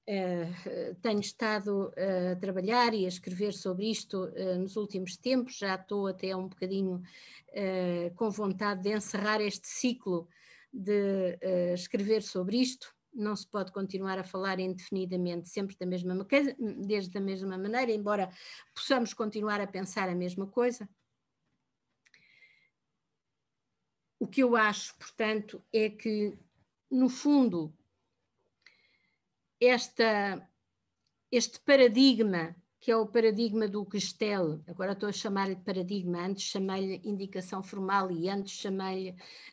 Uh, tenho estado uh, a trabalhar e a escrever sobre isto uh, nos últimos tempos, já estou até um bocadinho uh, com vontade de encerrar este ciclo de uh, escrever sobre isto. Não se pode continuar a falar indefinidamente sempre da mesma coisa, desde da mesma maneira, embora possamos continuar a pensar a mesma coisa. O que eu acho, portanto, é que, no fundo, Esta, este paradigma, que é o paradigma do Ge-stell, agora estou a chamar-lhe paradigma, antes chamei-lhe indicação formal e antes chamei-lhe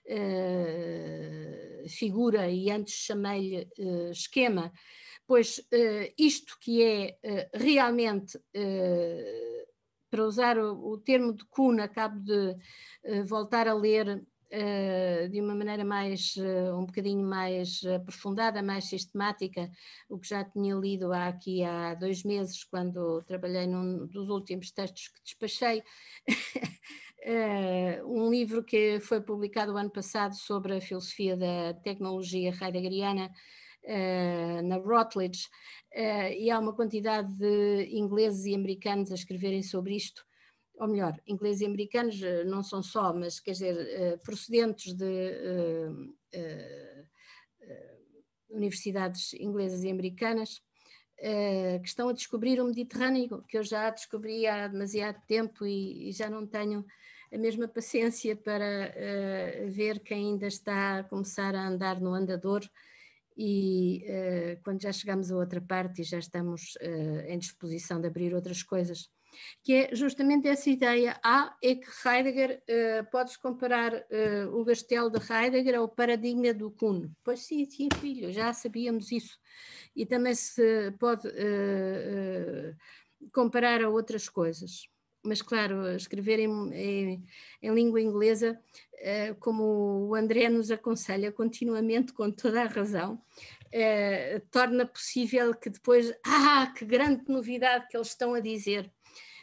uh, figura e antes chamei-lhe uh, esquema, pois uh, isto que é uh, realmente, uh, para usar o, o termo de Kuhn, acabo de uh, voltar a ler Uh, de uma maneira mais, uh, um bocadinho mais aprofundada, mais sistemática, o que já tinha lido há, aqui há dois meses, quando trabalhei num dos últimos textos que despachei, uh, um livro que foi publicado o ano passado sobre a filosofia da tecnologia heideggeriana, Uh, na Routledge, uh, e há uma quantidade de ingleses e americanos a escreverem sobre isto, ou melhor, ingleses e americanos não são só, mas quer dizer, procedentes de uh, uh, uh, universidades inglesas e americanas, uh, que estão a descobrir o Mediterrâneo, que eu já descobri há demasiado tempo e, e já não tenho a mesma paciência para uh, ver quem ainda está a começar a andar no andador e uh, quando já chegamos a outra parte e já estamos uh, em disposição de abrir outras coisas. Que é justamente essa ideia, ah, é que Heidegger, uh, podes comparar uh, o Ge-stell de Heidegger ao paradigma do Kuhn. Pois sim, sim, filho, já sabíamos isso. E também se pode uh, uh, comparar a outras coisas. Mas claro, escrever em, em, em língua inglesa, uh, como o André nos aconselha continuamente, com toda a razão, uh, torna possível que depois, ah, que grande novidade que eles estão a dizer.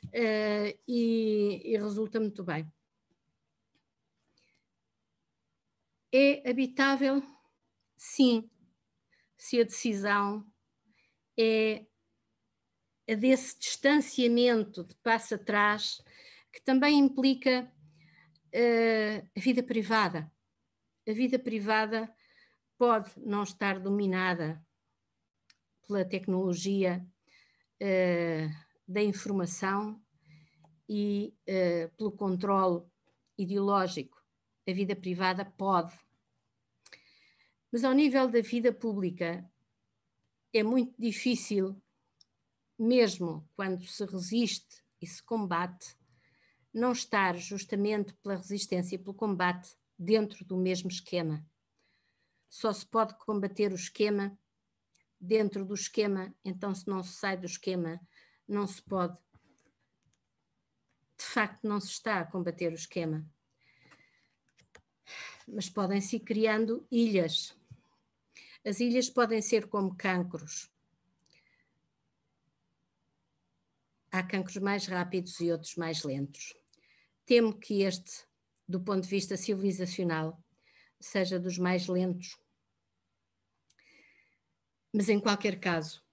Uh, e, e resulta muito bem. É habitável? Sim, se a decisão é a desse distanciamento de passo atrás, que também implica uh, a vida privada. A vida privada pode não estar dominada pela tecnologia uh, da informação e uh, pelo controle ideológico. A vida privada pode. Mas ao nível da vida pública, é muito difícil, mesmo quando se resiste e se combate, não estar justamente pela resistência e pelo combate dentro do mesmo esquema. Só se pode combater o esquema dentro do esquema, então se não se sai do esquema, não se pode. De facto, não se está a combater o esquema. Mas podem-se ir criando ilhas. As ilhas podem ser como cancros. Há cancros mais rápidos e outros mais lentos. Temo que este, do ponto de vista civilizacional, seja dos mais lentos. Mas, em qualquer caso,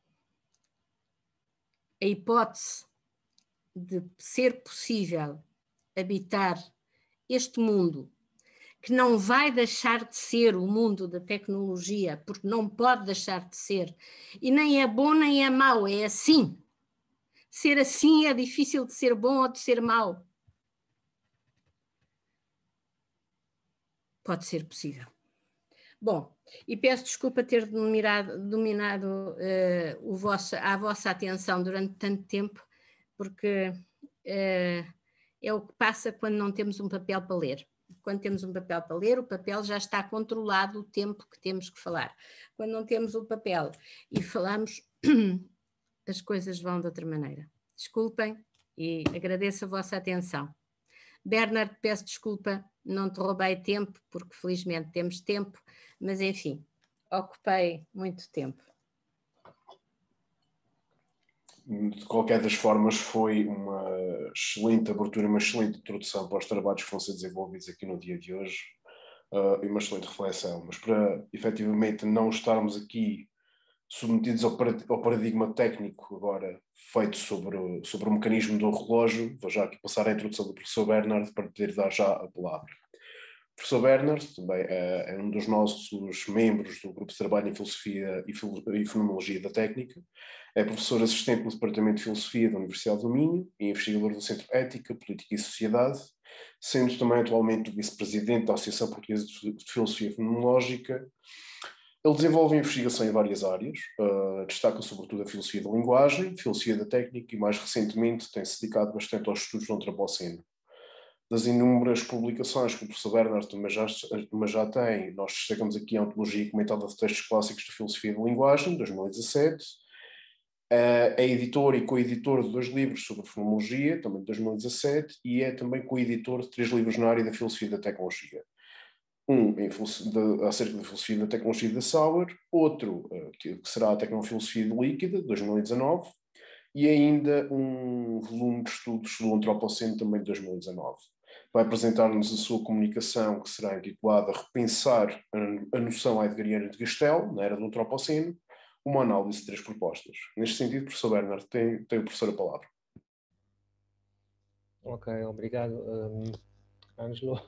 a hipótese de ser possível habitar este mundo, que não vai deixar de ser o mundo da tecnologia, porque não pode deixar de ser, e nem é bom nem é mau, é assim. Ser assim é difícil de ser bom ou de ser mau. Pode ser possível. Bom, e peço desculpa ter dominado, dominado uh, o vosso, a vossa atenção durante tanto tempo, porque uh, é o que passa quando não temos um papel para ler. Quando temos um papel para ler, o papel já está controlado o tempo que temos que falar. Quando não temos o papel e falamos... as coisas vão de outra maneira. Desculpem e agradeço a vossa atenção. Bernhard, peço desculpa, não te roubei tempo, porque felizmente temos tempo, mas enfim, ocupei muito tempo. De qualquer das formas, foi uma excelente abertura, uma excelente introdução para os trabalhos que vão ser desenvolvidos aqui no dia de hoje, uh, e uma excelente reflexão. Mas para efetivamente não estarmos aqui submetidos ao, ao paradigma técnico agora feito sobre o, sobre o mecanismo do relógio, vou já aqui passar a introdução do professor Bernhard para poder dar já a palavra. O professor Bernhard também é, é um dos nossos membros do grupo de trabalho em Filosofia e, Fil e Fenomenologia da Técnica, é professor assistente no Departamento de Filosofia da Universidade do Minho e investigador do Centro Ética, Política e Sociedade, sendo também atualmente vice-presidente da Associação Portuguesa de Filosofia Fenomenológica. Ele desenvolve investigação em várias áreas, uh, destaca sobretudo a filosofia da linguagem, filosofia da técnica e mais recentemente tem-se dedicado bastante aos estudos do Antropoceno. Das inúmeras publicações que o professor Bernhard também já, também já tem, nós destacamos aqui a Antologia Comentada de Textos Clássicos de Filosofia da Linguagem, dois mil e dezassete, uh, é editor e coeditor de dois livros sobre fenomenologia, também de dois mil e dezassete, e é também coeditor de três livros na área da filosofia da tecnologia. Um em, de, acerca da filosofia da tecnologia da Sauer, outro que será a tecnofilosofia líquida, de dois mil e dezanove, e ainda um volume de estudos do Antropoceno, também de dois mil e dezanove. Vai apresentar-nos a sua comunicação, que será intitulada Repensar a noção heideggeriana de Ge-stell, na era do Antropoceno, uma análise de três propostas. Neste sentido, professor Bernhard, tem, tem o professor a palavra. Ok, obrigado, um, Ângelo,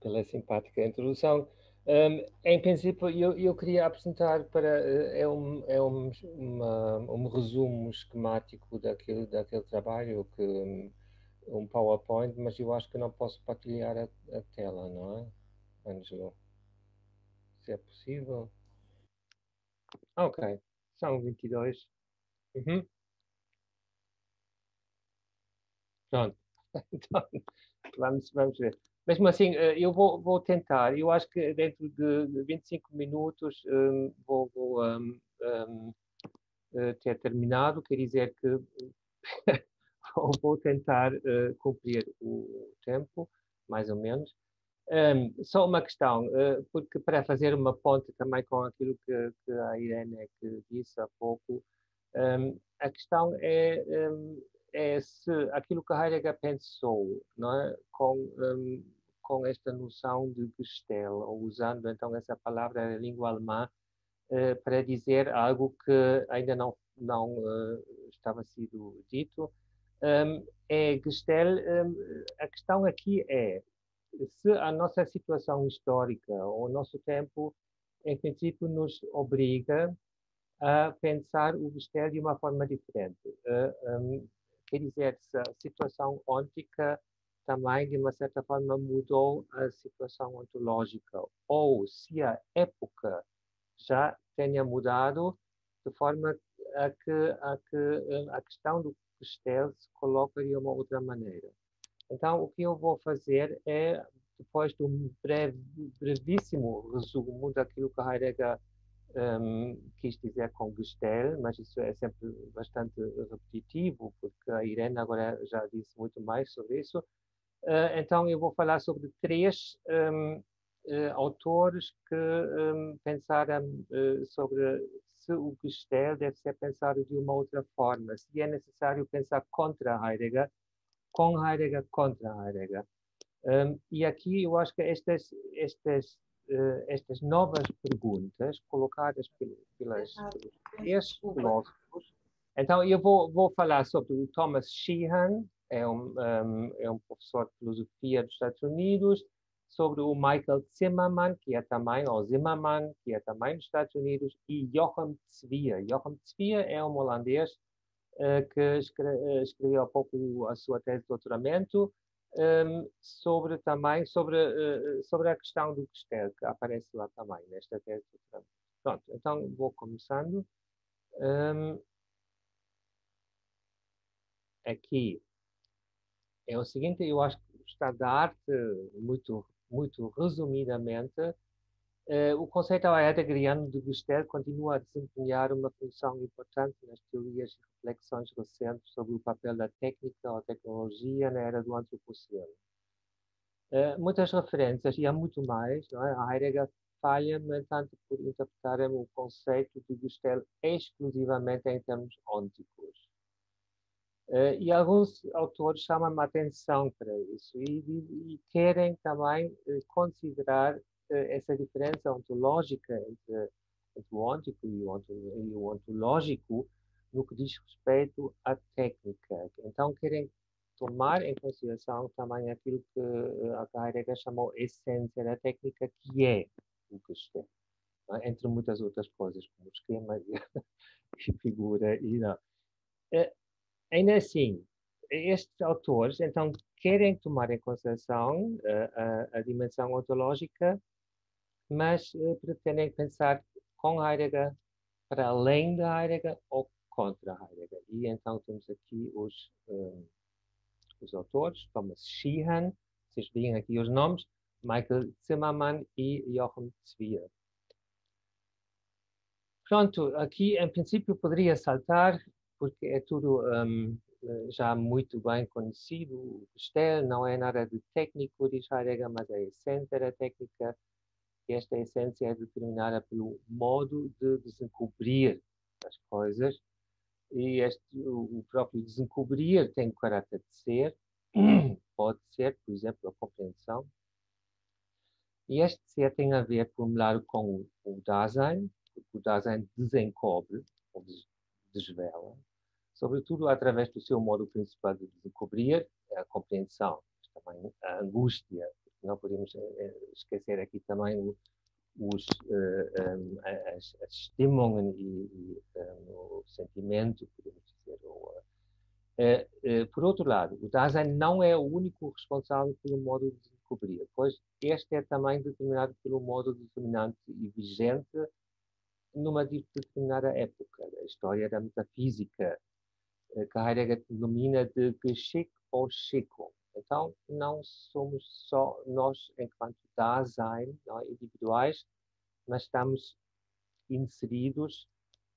pela simpática introdução. Um, em princípio, eu, eu queria apresentar para é um, é um, uma, um resumo esquemático daquele, daquele trabalho, que um, um PowerPoint, mas eu acho que não posso partilhar a, a tela, não é, Ângelo? Se é possível. Ah, ok, são vinte e dois. Uhum. Pronto, então, vamos, vamos ver. Mesmo assim, eu vou, vou tentar. Eu acho que dentro de vinte e cinco minutos um, vou, vou um, um, ter terminado. Quer dizer que vou tentar uh, cumprir o tempo, mais ou menos. Um, só uma questão, uh, porque para fazer uma ponte também com aquilo que, que a Irene que disse há pouco, um, a questão é... Um, é se aquilo que Heidegger pensou, não é? com, um, com esta noção de Ge-stell, ou usando então essa palavra na língua alemã uh, para dizer algo que ainda não, não uh, estava sido dito, um, é Ge-stell, um, a questão aqui é se a nossa situação histórica, o nosso tempo, em princípio nos obriga a pensar o Ge-stell de uma forma diferente. Uh, um, Quer dizer, a situação ôntica também, de uma certa forma, mudou a situação ontológica. Ou se a época já tenha mudado, de forma a que a, que, a questão do Ge-stell se coloca de uma outra maneira. Então, o que eu vou fazer é, depois de um breve, brevíssimo resumo daquilo que Heidegger um, quis dizer com Ge-stell, mas isso é sempre bastante repetitivo, porque a Irene agora já disse muito mais sobre isso. Uh, então, eu vou falar sobre três um, uh, autores que um, pensaram uh, sobre se o Ge-stell deve ser pensado de uma outra forma, se é necessário pensar contra Heidegger, com Heidegger, contra Heidegger. Um, e aqui eu acho que estas, estas, uh, estas novas perguntas colocadas pelas, pelas filósofos. Então, eu vou, vou falar sobre o Thomas Sheehan, é um, um, é um professor de filosofia dos Estados Unidos, sobre o Michael Zimmerman, que é também, ou Zimmerman, que é também dos Estados Unidos, e Joachim Zwier. Joachim Zwier é um holandês uh, que escreve, escreveu há pouco a sua tese de doutoramento um, sobre, também, sobre, uh, sobre a questão do Ge-stell, que aparece lá também, nesta tese de doutoramento. Pronto, então vou começando. Um, aqui. É o seguinte, eu acho que o estado da arte, muito, muito resumidamente, eh, o conceito heideggeriano de Ge-stell continua a desempenhar uma função importante nas teorias e reflexões recentes sobre o papel da técnica ou tecnologia na era do Antropoceno. Eh, muitas referências, e há muito mais, não é? A Heidegger falha, no entanto, por interpretar o conceito de Ge-stell exclusivamente em termos ônticos. Uh, e alguns autores chamam a atenção para isso e, e, e querem também uh, considerar uh, essa diferença ontológica entre, entre o ôntico e o, onto, e o ontológico no que diz respeito à técnica. Então, querem tomar em consideração também aquilo que uh, a Heidegger chamou essência da técnica, que é o Ge-stell, é? Entre muitas outras coisas, como esquema e, e figura e não. Uh, Ainda assim, estes autores, então, querem tomar em consideração a, a, a dimensão ontológica, mas uh, pretendem pensar com Heidegger, para além de Heidegger ou contra Heidegger. E então temos aqui os, um, os autores, Thomas Sheehan, vocês veem aqui os nomes, Michael Zimmerman e Joachim Zwier. Pronto, aqui em princípio poderia saltar, porque é tudo um, já muito bem conhecido. O Ge-stell não é nada de técnico, diz Heidegger, mas é a essência da técnica. Esta essência é determinada pelo modo de desencobrir as coisas. E este, o próprio desencobrir tem o caráter de ser. Pode ser, por exemplo, a compreensão. E este ser tem a ver, por um lado, com o Dasein, porque o Dasein desencobre, ou desvela, sobretudo através do seu modo principal de descobrir, a compreensão, também a angústia. Não podemos esquecer aqui também os, uh, um, as, as Stimmungen e, e um, o sentimento, podemos dizer. Ou, uh, uh, por outro lado, o Dasein não é o único responsável pelo modo de descobrir, pois este é também determinado pelo modo determinante e vigente numa determinada época da história da metafísica, que Heidegger denomina de Geschick ou Schickung. Então, não somos só nós, enquanto Dasein, não, individuais, mas estamos inseridos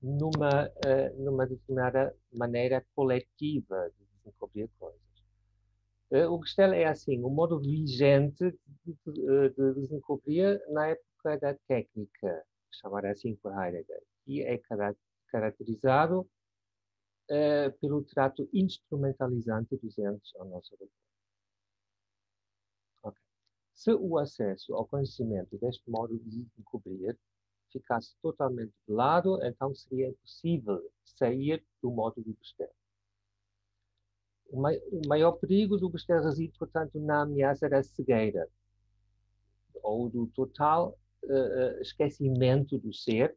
numa, uh, numa determinada maneira coletiva de descobrir coisas. Uh, o Ge-stell é assim, o modo vigente de, de, de descobrir na época da técnica, chamar assim por Heidegger, e é caracterizado uh, pelo trato instrumentalizante dos entes ao nosso redor. Okay. Se o acesso ao conhecimento deste modo de encobrir ficasse totalmente de lado, então seria impossível sair do modo do Ge-stell. O, mai o maior perigo do Ge-stell reside, portanto, na ameaça da cegueira, ou do total Uh, esquecimento do ser,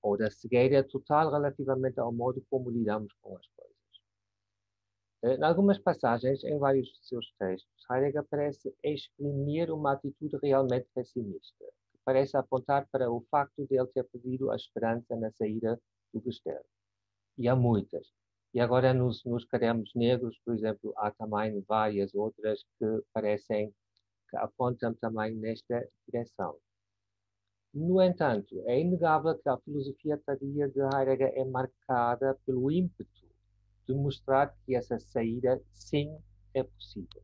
ou da cegueira total relativamente ao modo como lidamos com as coisas. Em uh, algumas passagens, em vários de seus textos, Heidegger parece exprimir uma atitude realmente pessimista, que parece apontar para o facto de ele ter perdido a esperança na saída do Ge-stell. E há muitas. E agora nos, nos caremos negros, por exemplo, há também várias outras que parecem, que apontam também nesta direção. No entanto, é inegável que a filosofia tardia de Heidegger é marcada pelo ímpeto de mostrar que essa saída, sim, é possível.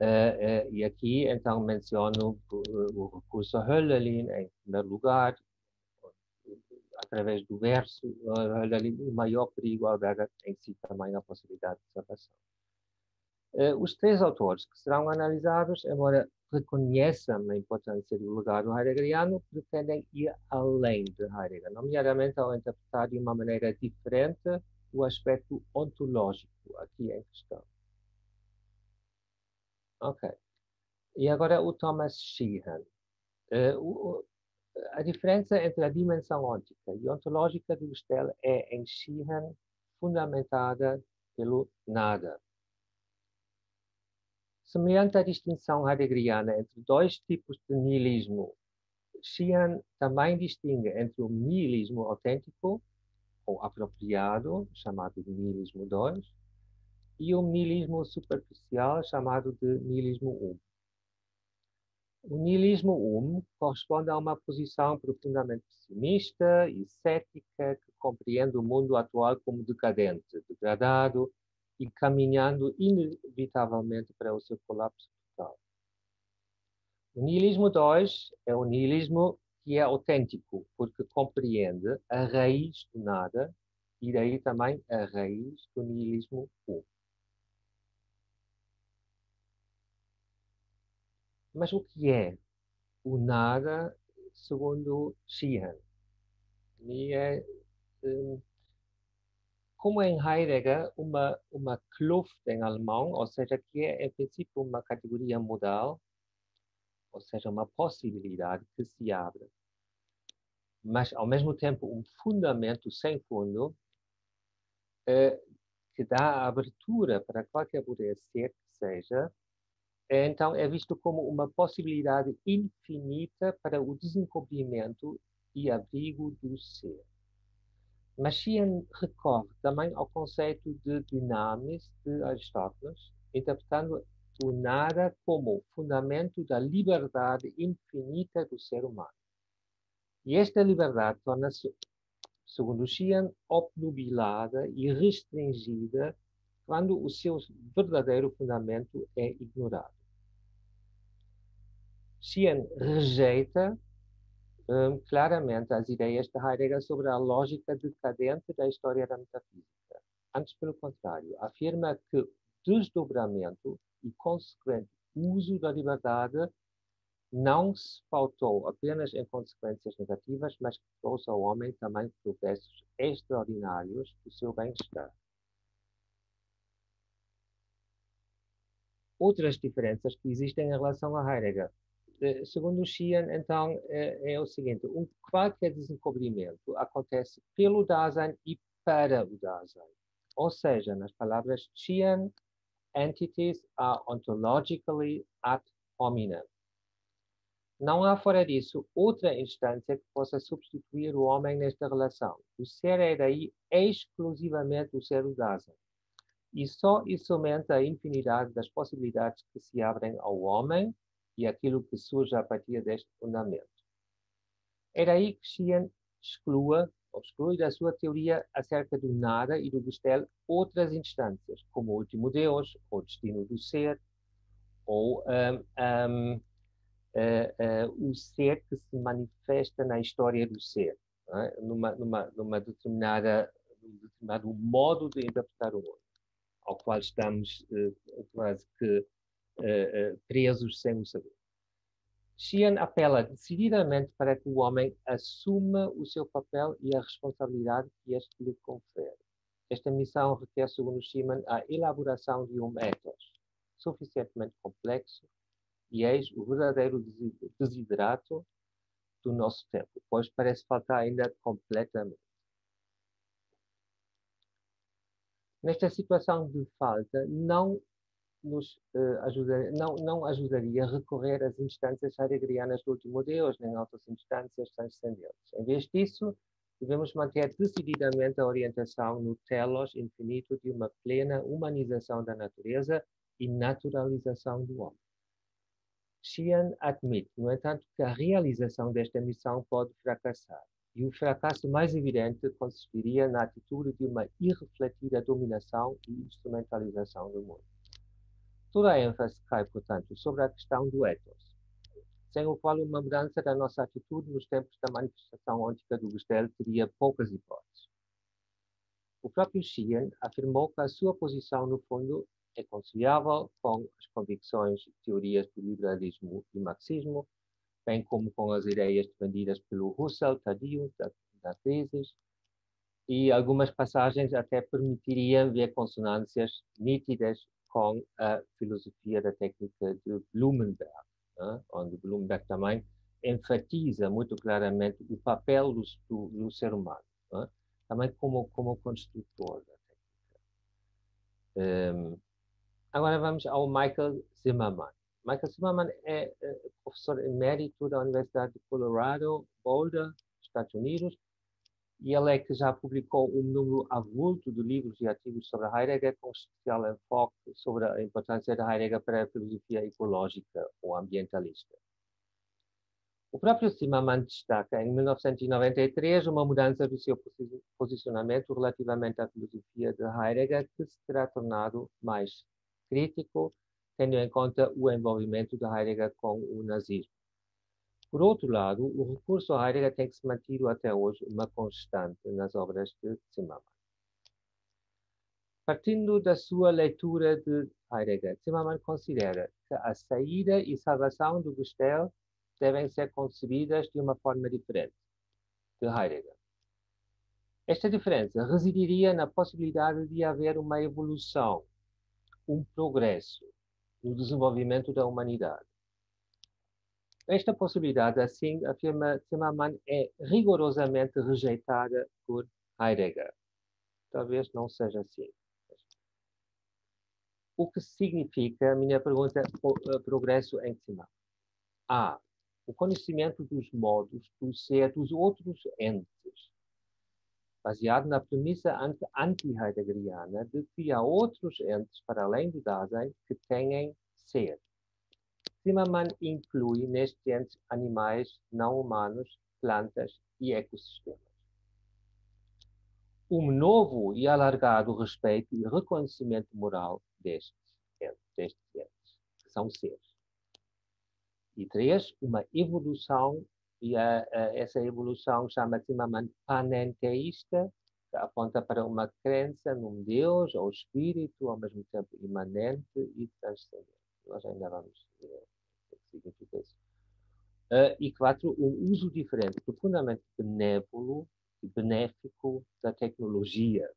Uh, uh, e aqui, então, menciono o recurso a Hölderlin, em primeiro lugar, através do verso, Hölderlin, o maior perigo alberga em si também a possibilidade de salvação. Uh, os três autores que serão analisados, embora reconheçam a importância do legado heideggeriano, pretendem ir além de Heidegger, nomeadamente ao interpretar de uma maneira diferente o aspecto ontológico aqui em questão. Ok. E agora o Thomas Sheehan. Uh, o, a diferença entre a dimensão ôntica e ontológica do Ge-stell é, em Sheehan, fundamentada pelo nada. Semelhante à distinção heideggeriana entre dois tipos de nihilismo, Sheehan também distingue entre o nihilismo autêntico, ou apropriado, chamado de nihilismo dois, e o nihilismo superficial, chamado de nihilismo um. O nihilismo um corresponde a uma posição profundamente pessimista e cética que compreende o mundo atual como decadente, degradado, e caminhando inevitavelmente para o seu colapso total. O nihilismo dois é o nihilismo que é autêntico, porque compreende a raiz do nada e daí também a raiz do nihilismo um. Mas o que é o nada segundo Sheehan? E é... Um, como em Heidegger, uma, uma kluft em alemão, ou seja, que é em princípio uma categoria modal, ou seja, uma possibilidade que se abre, mas ao mesmo tempo um fundamento sem fundo, eh, que dá abertura para qualquer poder ser que seja, eh, então é visto como uma possibilidade infinita para o desencobrimento e abrigo do ser. Mas Sheehan recorre também ao conceito de dinamis de Aristóteles, interpretando o nada como fundamento da liberdade infinita do ser humano. E esta liberdade torna-se, segundo Sheehan, obnubilada e restringida quando o seu verdadeiro fundamento é ignorado. Sheehan rejeita Um, claramente as ideias de Heidegger sobre a lógica decadente da história da metafísica. Antes, pelo contrário, afirma que o desdobramento e consequente uso da liberdade não se pautou apenas em consequências negativas, mas que trouxe ao homem também progressos extraordinários do seu bem-estar. Outras diferenças que existem em relação a Heidegger. Segundo Sheehan, então, é, é o seguinte, um qualquer desencobrimento acontece pelo Dasein e para o Dasein. Ou seja, nas palavras Sheehan, entities are ontologically ad hominem. Não há fora disso outra instância que possa substituir o homem nesta relação. O ser é daí exclusivamente o ser do Dasein. E só e somente a infinidade das possibilidades que se abrem ao homem e aquilo que surge a partir deste fundamento. Era aí que Sheehan exclua, ou exclui da sua teoria acerca do nada e do Ge-stell outras instâncias, como o último Deus, ou o destino do ser, ou um, um, uh, uh, o ser que se manifesta na história do ser, não é? numa, numa, numa determinada, num determinado modo de interpretar o mundo, ao qual estamos uh, quase que Uh, uh, presos sem o saber. Sheehan apela decididamente para que o homem assuma o seu papel e a responsabilidade que este lhe confere. Esta missão requer, segundo Sheehan, a elaboração de um ethos suficientemente complexo e eis o verdadeiro desiderato do nosso tempo, pois parece faltar ainda completamente. Nesta situação de falta, não nos uh, ajudaria, não, não ajudaria a recorrer às instâncias heideggerianas do último Deus, nem a outras instâncias transcendentes. Em vez disso, devemos manter decididamente a orientação no telos infinito de uma plena humanização da natureza e naturalização do homem. Sheehan admite, no entanto, que a realização desta missão pode fracassar, e o fracasso mais evidente consistiria na atitude de uma irrefletida dominação e instrumentalização do mundo. Toda a ênfase cai, portanto, sobre a questão do ethos, sem o qual uma mudança da nossa atitude nos tempos da manifestação ôntica do Ge-stell teria poucas hipóteses. O próprio Sheehan afirmou que a sua posição, no fundo, é conciliável com as convicções e teorias do liberalismo e marxismo, bem como com as ideias defendidas pelo Husserl, Tardieu, da, da Crisis, e algumas passagens até permitiriam ver consonâncias nítidas com a filosofia da técnica de Blumenberg, né? Onde Blumenberg também enfatiza muito claramente o papel do, do, do ser humano, né? Também como, como construtor da técnica. Um, Agora vamos ao Michael Zimmerman. Michael Zimmerman é uh, professor emérito da Universidade de Colorado, Boulder, Estados Unidos, e ele é que já publicou um número avulto de livros e artigos sobre Heidegger, com especial enfoque sobre a importância de Heidegger para a filosofia ecológica ou ambientalista. O próprio Zimmerman destaca, em mil novecentos e noventa e três, uma mudança do seu posicionamento relativamente à filosofia de Heidegger, que se terá tornado mais crítico, tendo em conta o envolvimento de Heidegger com o nazismo. Por outro lado, o recurso a Heidegger tem se mantido até hoje uma constante nas obras de Zimmermann. Partindo da sua leitura de Heidegger, Zimmermann considera que a saída e salvação do Ge-stell devem ser concebidas de uma forma diferente de Heidegger. Esta diferença residiria na possibilidade de haver uma evolução, um progresso no desenvolvimento da humanidade. Esta possibilidade, assim, afirma Zimmermann, é rigorosamente rejeitada por Heidegger. Talvez não seja assim. O que significa, a minha pergunta, progresso em Zimmermann? A. O conhecimento dos modos do ser dos outros entes, baseado na premissa anti-heideggeriana de que há outros entes, para além do Dasein, que têm ser. Zimmermann inclui nestes entes animais não humanos, plantas e ecossistemas. Um novo e alargado respeito e reconhecimento moral destes entes, destes entes que são seres. E três, uma evolução. E a, a, essa evolução chama-se uma panenteísta, que aponta para uma crença num Deus ou espírito, ao mesmo tempo imanente e transcendente. Nós ainda vamos ver o que significa isso. Uh, e quatro, um uso diferente, profundamente benévolo e benéfico da tecnologia.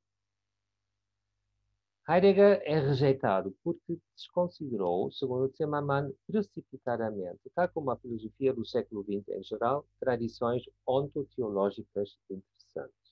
Heidegger é rejeitado porque desconsiderou, segundo Zimmermann, precipitadamente, tal como a filosofia do século vinte em geral, tradições ontoteológicas interessantes.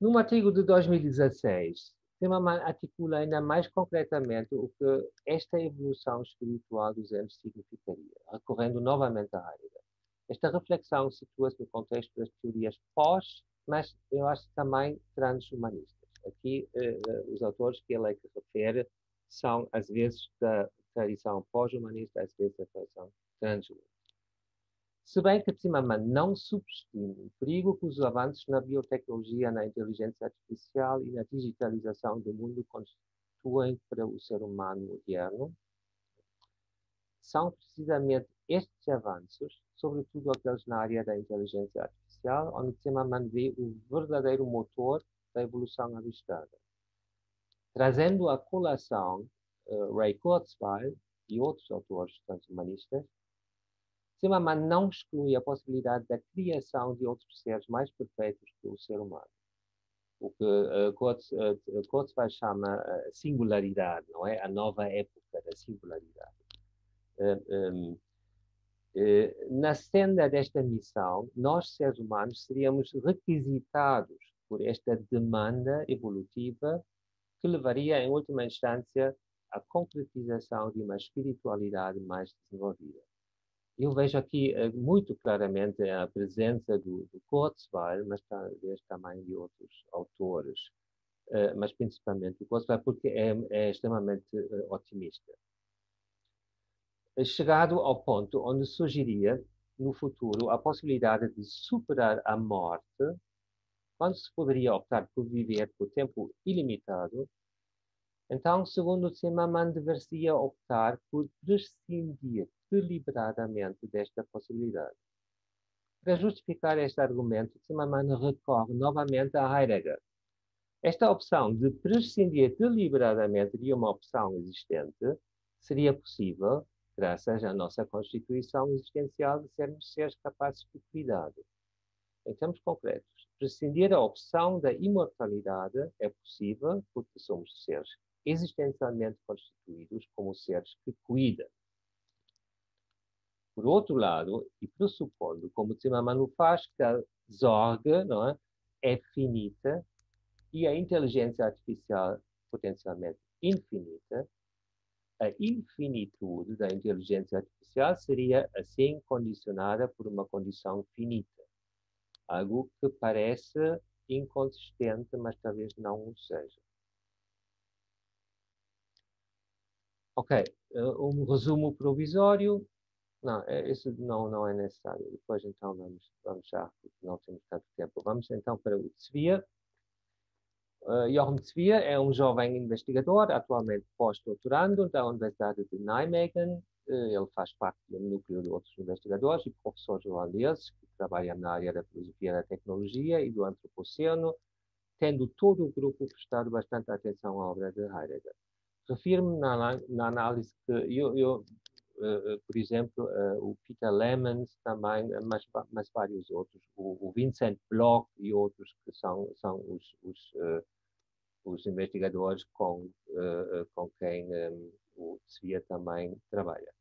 Num artigo de dois mil e dezasseis, Zimmermann articula ainda mais concretamente o que esta evolução espiritual dos entes significaria, recorrendo novamente a Heidegger. Esta reflexão situa-se no contexto das teorias pós mas eu acho também transhumanistas. Aqui eh, os autores que ele é que refere são às vezes da tradição pós-humanista, às vezes da tradição transhumanista. Se bem que Zimmermann não subestima o perigo que os avanços na biotecnologia, na inteligência artificial e na digitalização do mundo constituem para o ser humano moderno, são precisamente estes avanços, sobretudo aqueles na área da inteligência artificial, onde Zimmermann vê o verdadeiro motor da evolução avistada. Trazendo à colação uh, Ray Kurzweil e outros autores transhumanistas, Zimmermann não exclui a possibilidade da criação de outros seres mais perfeitos que o ser humano. O que uh, Kurz, uh, Kurzweil chama uh, singularidade, não é? A nova época da singularidade. Uh, um, Na senda desta missão, nós, seres humanos, seríamos requisitados por esta demanda evolutiva que levaria, em última instância, à concretização de uma espiritualidade mais desenvolvida. Eu vejo aqui uh, muito claramente a presença do, do Kurzweil, mas talvez também de outros autores, uh, mas principalmente o Kurzweil, porque é, é extremamente uh, otimista. Chegado ao ponto onde surgiria, no futuro, a possibilidade de superar a morte, quando se poderia optar por viver por tempo ilimitado, então, segundo Zimmerman, deveria optar por prescindir deliberadamente desta possibilidade. Para justificar este argumento, Zimmerman recorre novamente a Heidegger. Esta opção de prescindir deliberadamente de uma opção existente seria possível graças à nossa constituição existencial de sermos seres capazes de cuidado. Em termos concretos, prescindir da opção da imortalidade é possível porque somos seres existencialmente constituídos como seres que cuidam. Por outro lado, e pressupondo, como Zimmerman faz, que a Sorge, não é, é finita e a inteligência artificial potencialmente infinita, a infinitude da inteligência artificial seria assim condicionada por uma condição finita. Algo que parece inconsistente, mas talvez não o seja. Ok, um resumo provisório. Não, isso não, não é necessário. Depois então vamos, vamos já, porque não temos tanto tempo. Vamos então para o Zwier. Uh, Joachim Zwier é um jovem investigador, atualmente pós-doutorando da Universidade de Nijmegen. Uh, ele faz parte de um núcleo de outros investigadores e professores holandeses que trabalham na área da filosofia da tecnologia e do antropoceno, tendo todo o grupo prestado bastante atenção à obra de Heidegger. Refiro-me na, na análise que eu, eu uh, por exemplo, uh, o Peter Lemons também, mas, mas vários outros, o, o Vincent Bloch e outros que são, são os, os, uh, os investigadores com, uh, com quem um, o Zwier também trabalha.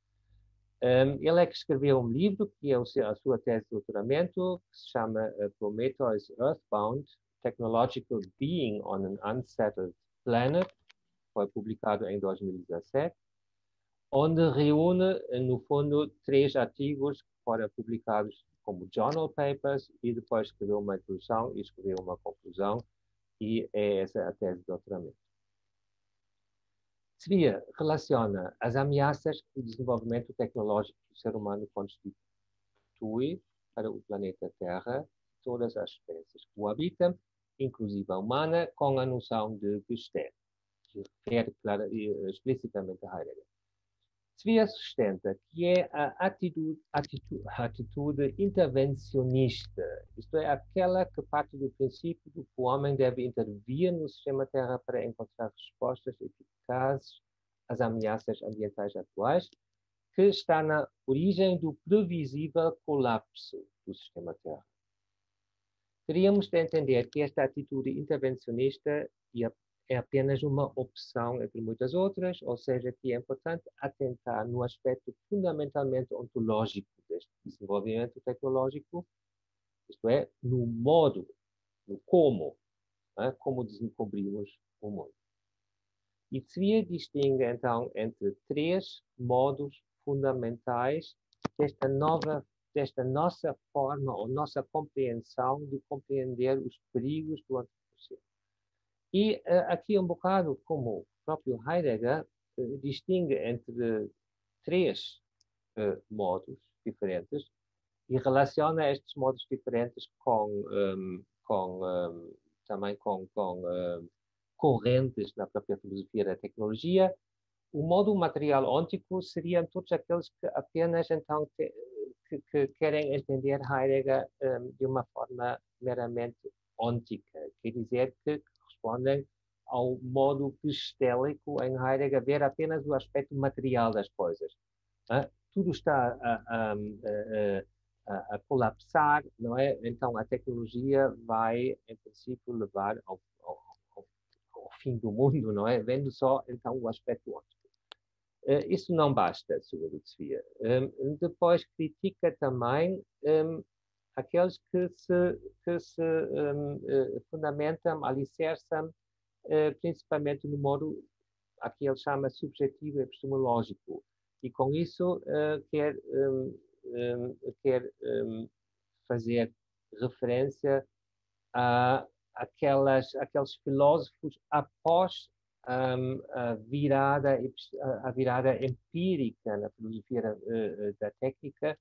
Um, ele é que escreveu um livro, que é o seu, a sua tese de doutoramento, que se chama uh, Prometheus Earthbound, Technological Being on an Unsettled Planet, foi publicado em dois mil e dezassete, onde reúne, no fundo, três artigos que foram publicados como journal papers e depois escreveu uma introdução e escreveu uma conclusão, e é essa a tese de doutoramento. Zwier relaciona as ameaças que o desenvolvimento tecnológico do ser humano constitui para o planeta Terra, todas as espécies que o habitam, inclusive a humana, com a noção de Ge-stell, que refere explicitamente a Heidegger. Zwier sustenta que é a atitude, atitude, atitude intervencionista, isto é, aquela que parte do princípio de que o homem deve intervir no sistema Terra para encontrar respostas eficazes às ameaças ambientais atuais, que está na origem do previsível colapso do sistema Terra. Teríamos de entender que esta atitude intervencionista e a é apenas uma opção entre muitas outras, ou seja, que é importante atentar no aspecto fundamentalmente ontológico deste desenvolvimento tecnológico, isto é, no modo, no como, né, como descobrimos o mundo. E Zwier distingue, então, entre três modos fundamentais desta, nova, desta nossa forma ou nossa compreensão de compreender os perigos do antropoceno. E uh, aqui um bocado, como o próprio Heidegger uh, distingue entre uh, três uh, modos diferentes e relaciona estes modos diferentes com, um, com, um, também com, com um, correntes na própria filosofia da tecnologia. O modo material ôntico seriam todos aqueles que apenas então te, que, que querem entender Heidegger um, de uma forma meramente ôntica, quer dizer que respondem ao modo gestélico em Heidegger, ver apenas o aspecto material das coisas. Né? Tudo está a, a, a, a colapsar, não é? Então a tecnologia vai, em princípio, levar ao, ao, ao fim do mundo, não é? Vendo só, então, o aspecto óptico. Isso não basta, segundo Zwier. Depois critica também aqueles que se, que se um, fundamentam, alicerçam, uh, principalmente no modo a que ele chama subjetivo epistemológico. E com isso uh, quer um, um, quer um, fazer referência a aquelas, aqueles filósofos após um, a, virada, a virada empírica na filosofia uh, da técnica,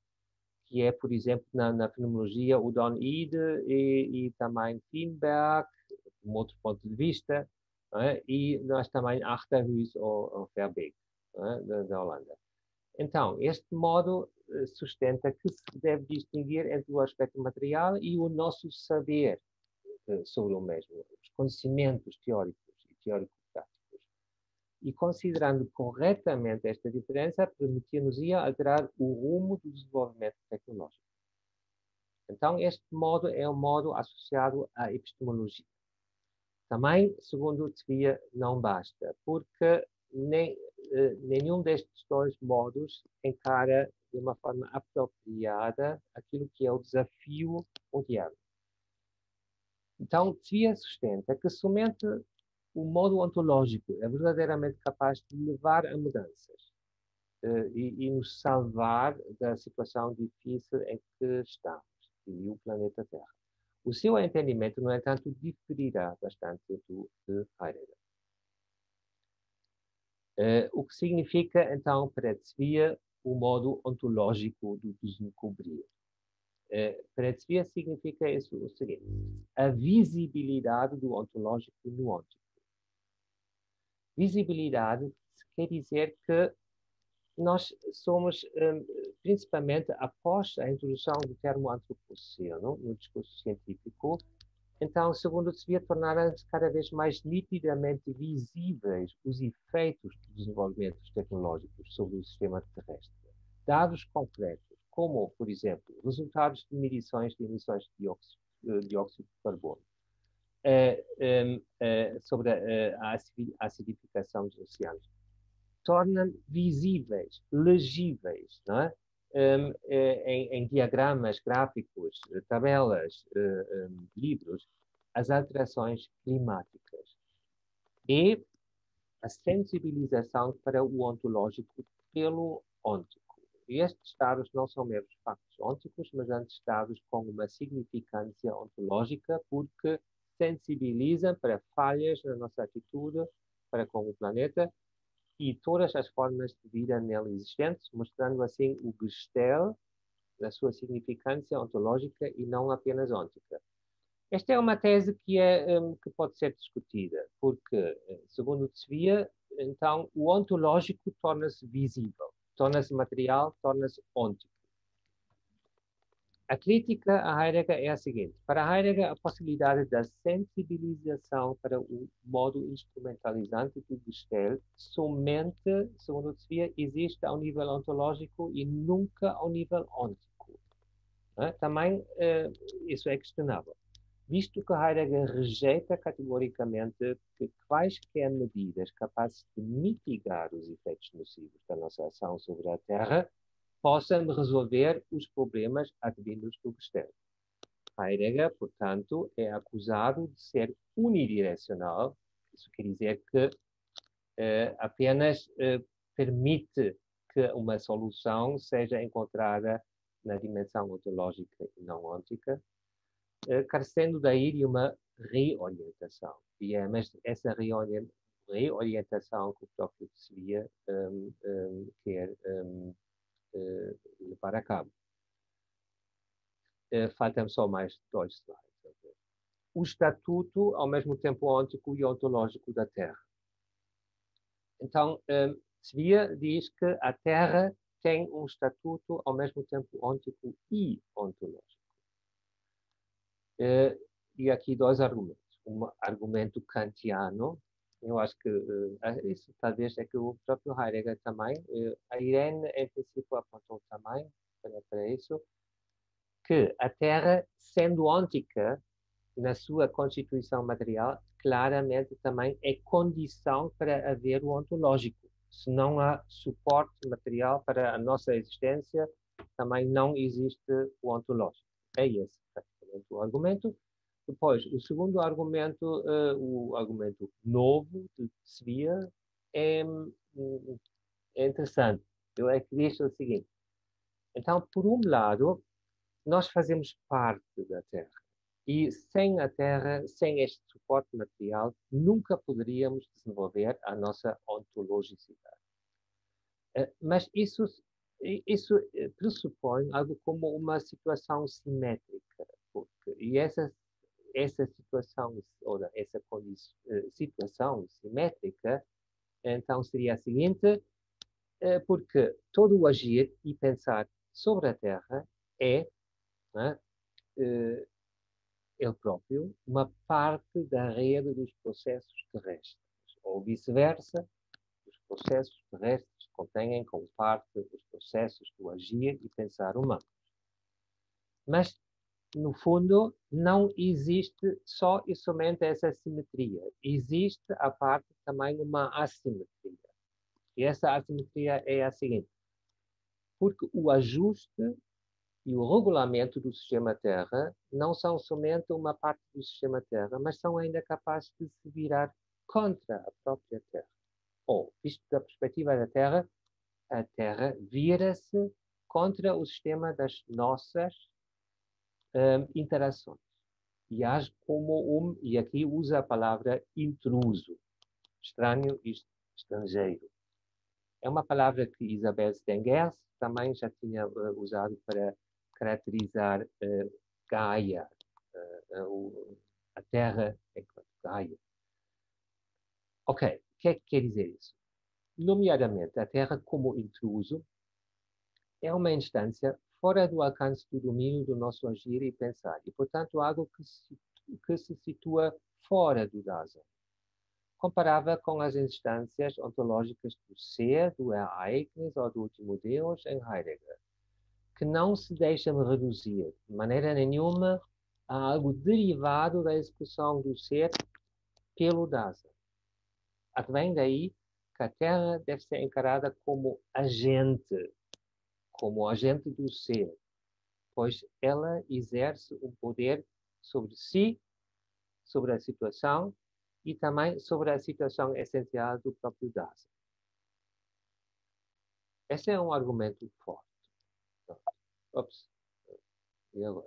que é, por exemplo, na, na fenomenologia, o Don Ide e, e também Finberg, de um outro ponto de vista, não é? E nós também Achterhuis ou, ou Verbeek, é? da, da Holanda. Então, este modo sustenta que se deve distinguir entre o aspecto material e o nosso saber sobre o mesmo, os conhecimentos teóricos e teórico-práticos. E considerando corretamente esta diferença, permitir-nos-ia alterar o rumo do desenvolvimento tecnológico. Então, este modo é um modo associado à epistemologia. Também, segundo Zwier, não basta, porque nem, eh, nenhum destes dois modos encara de uma forma apropriada aquilo que é o desafio mundial. Então, Zwier sustenta que somente o modo ontológico é verdadeiramente capaz de levar a mudanças eh, e, e nos salvar da situação difícil em que estamos, e o planeta Terra. O seu entendimento, no entanto, diferirá bastante do de Heidegger. Uh, o que significa, então, para Zwier, o modo ontológico do descobrir. Uh, para Zwier significa isso, o seguinte: a visibilidade do ontológico no óntico. Visibilidade quer dizer que nós somos, um, principalmente após a introdução do termo antropoceno no discurso científico, então, segundo Zwier, tornaram-se cada vez mais nitidamente visíveis os efeitos dos desenvolvimentos tecnológicos sobre o sistema terrestre. Dados concretos, como, por exemplo, resultados de medições de emissões de dióxido, de dióxido de carbono, eh, eh, eh, sobre a, a acidificação dos oceanos, tornam visíveis, legíveis, não é? um, em, em diagramas, gráficos, tabelas, uh, um, livros, as alterações climáticas. E a sensibilização para o ontológico pelo ôntico. E estes dados não são meros factos ônticos, mas antes dados com uma significância ontológica, porque sensibilizam para falhas na nossa atitude para com o planeta, e todas as formas de vida nele existentes, mostrando assim o Ge-stell na sua significância ontológica e não apenas ôntica. Esta é uma tese que, é, um, que pode ser discutida, porque, segundo Zwier, então, o ontológico torna-se visível, torna-se material, torna-se ôntico. A crítica a Heidegger é a seguinte: para Heidegger, a possibilidade da sensibilização para o modo instrumentalizante do Ge-stell somente, segundo Zwier, existe ao nível ontológico e nunca ao nível ôntico. É? Também é, isso é questionável, visto que Heidegger rejeita categoricamente que quaisquer medidas capazes de mitigar os efeitos nocivos da nossa ação sobre a Terra possam resolver os problemas advindos do Ge-stell. Heidegger, portanto, é acusado de ser unidirecional, isso quer dizer que eh, apenas eh, permite que uma solução seja encontrada na dimensão ontológica e não ôntica, eh, carecendo daí de uma reorientação. E é mas essa reori reorientação que o próprio Zwier um, um, quer um, Uh, levar a cabo. Uh, Faltam só mais dois slides. Okay. O estatuto, ao mesmo tempo ôntico e ontológico da Terra. Então, um, Zwier diz que a Terra tem um estatuto, ao mesmo tempo ôntico e ontológico. Uh, e aqui dois argumentos. Um argumento kantiano. Eu acho que uh, isso talvez é que o próprio Heidegger também, uh, a Irene, em princípio, apontou também para, para isso, que a Terra, sendo ôntica na sua constituição material, claramente também é condição para haver o ontológico. Se não há suporte material para a nossa existência, também não existe o ontológico. É esse praticamente o argumento. Depois, o segundo argumento, uh, o argumento novo de Zwier, é, é interessante. Ele diz o seguinte: Então, por um lado, nós fazemos parte da Terra. E sem a Terra, sem este suporte material, nunca poderíamos desenvolver a nossa ontologicidade. Mas isso, isso pressupõe algo como uma situação simétrica. Porque, e essa, essa situação, ou essa situação simétrica, então seria a seguinte, porque todo o agir e pensar sobre a Terra é... Né, ele próprio, uma parte da rede dos processos terrestres, ou vice-versa, os processos terrestres contêm como parte os processos do agir e pensar humanos. Mas, no fundo, não existe só e somente essa simetria. Existe, à parte, também uma assimetria. E essa assimetria é a seguinte. Porque o ajuste e o regulamento do sistema Terra não são somente uma parte do sistema Terra, mas são ainda capazes de se virar contra a própria Terra. Ou, visto da perspectiva da Terra, a Terra vira-se contra o sistema das nossas um, interações. E age como um, e aqui usa a palavra intruso, estranho e estrangeiro. É uma palavra que Isabel Stengers também já tinha uh, usado para caracterizar uh, Gaia, uh, uh, a Terra enquanto Gaia. Ok, o que é que quer dizer isso? Nomeadamente, a Terra como intruso é uma instância fora do alcance do domínio do nosso agir e pensar, e, portanto, algo que se, que se situa fora do Dasein. Comparável com as instâncias ontológicas do ser, do Ereignis ou do último Deus em Heidegger, que não se deixam reduzir de maneira nenhuma a algo derivado da expressão do ser pelo Dasein. Advém daí que a Terra deve ser encarada como agente, como agente do ser, pois ela exerce um poder sobre si, sobre a situação, e também sobre a situação essencial do próprio Dasein. Esse é um argumento forte. Ops. E agora?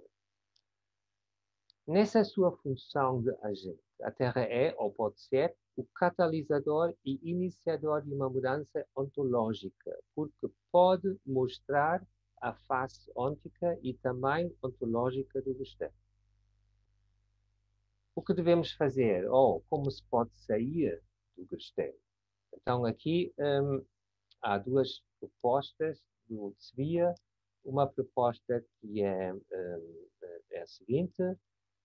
Nessa sua função de agente, a Terra é, ou pode ser, o catalisador e iniciador de uma mudança ontológica, porque pode mostrar a face ôntica e também ontológica do Verstand. O que devemos fazer? Ou oh, como se pode sair do Ge-stell? Então, aqui um, há duas propostas do Zwier. Uma proposta que é, um, é a seguinte.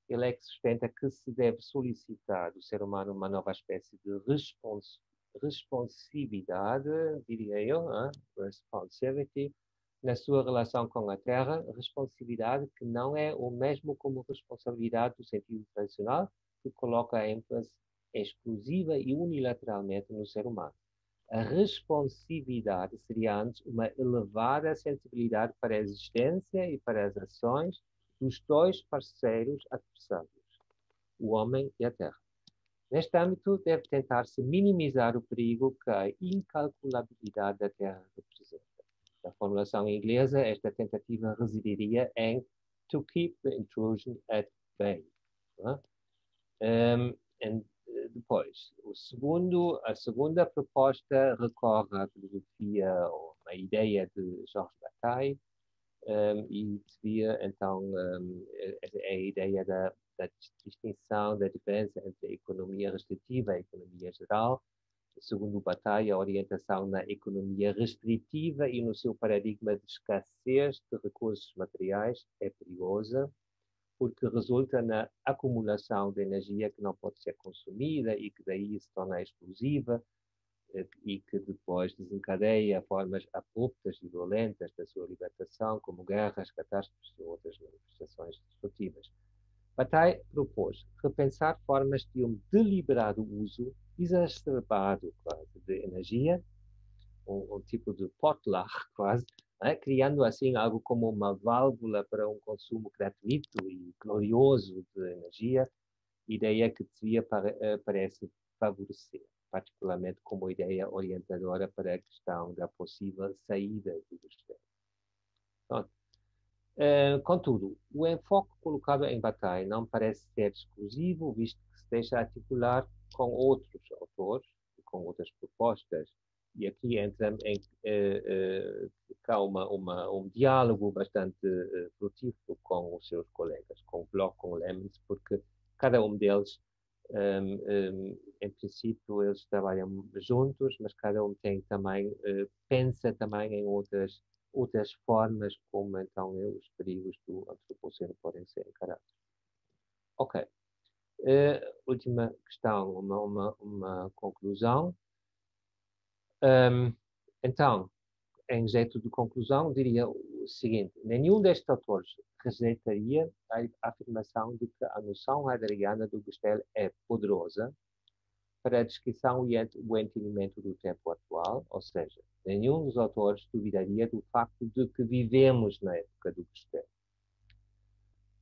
Ele é que sustenta que se deve solicitar do ser humano uma nova espécie de respons responsividade, diria eu, hein? Responsivity, na sua relação com a Terra, responsividade que não é o mesmo como responsabilidade do sentido tradicional, que coloca a ênfase exclusiva e unilateralmente no ser humano. A responsividade seria antes uma elevada sensibilidade para a existência e para as ações dos dois parceiros adversários, o homem e a Terra. Neste âmbito, deve tentar-se minimizar o perigo que a incalculabilidade da Terra representa. Na formulação inglesa, esta tentativa residiria em to keep the intrusion at bay. Né? Um, and, depois, o segundo, a segunda proposta recorre à filosofia ou à ideia de Georges Bataille um, e seria, então, um, a, a ideia da, da distinção, da diferença entre a economia restritiva e a economia geral. Segundo Bataille, a orientação na economia restritiva e no seu paradigma de escassez de recursos materiais é perigosa, porque resulta na acumulação de energia que não pode ser consumida e que daí se torna explosiva e que depois desencadeia formas abruptas e violentas da sua libertação, como guerras, catástrofes e outras manifestações destrutivas. Bataille propôs repensar formas de um deliberado uso exacerbado quase, de energia, um, um tipo de potlatch quase, né? Criando assim algo como uma válvula para um consumo gratuito e glorioso de energia, ideia que devia para, parece favorecer, particularmente como ideia orientadora para a questão da possível saída do sistema. Uh, contudo, o enfoque colocado em Bataille não parece ser exclusivo, visto que se deixa articular com outros autores, com outras propostas. E aqui entra em uh, uh, cá uma, uma, um diálogo bastante uh, frutífero com os seus colegas, com Bloch, com Lemons, porque cada um deles, um, um, em princípio, eles trabalham juntos, mas cada um tem também, uh, pensa também em outras, outras formas como então os perigos do antropoceno podem ser encarados. Ok. Uh, última questão, uma, uma, uma conclusão. Um, então, em jeito de conclusão, diria o seguinte: nenhum destes autores rejeitaria a afirmação de que a noção heideggeriana do Ge-stell é poderosa para a descrição e o entendimento do tempo atual, ou seja, nenhum dos autores duvidaria do facto de que vivemos na época do Ge-stell.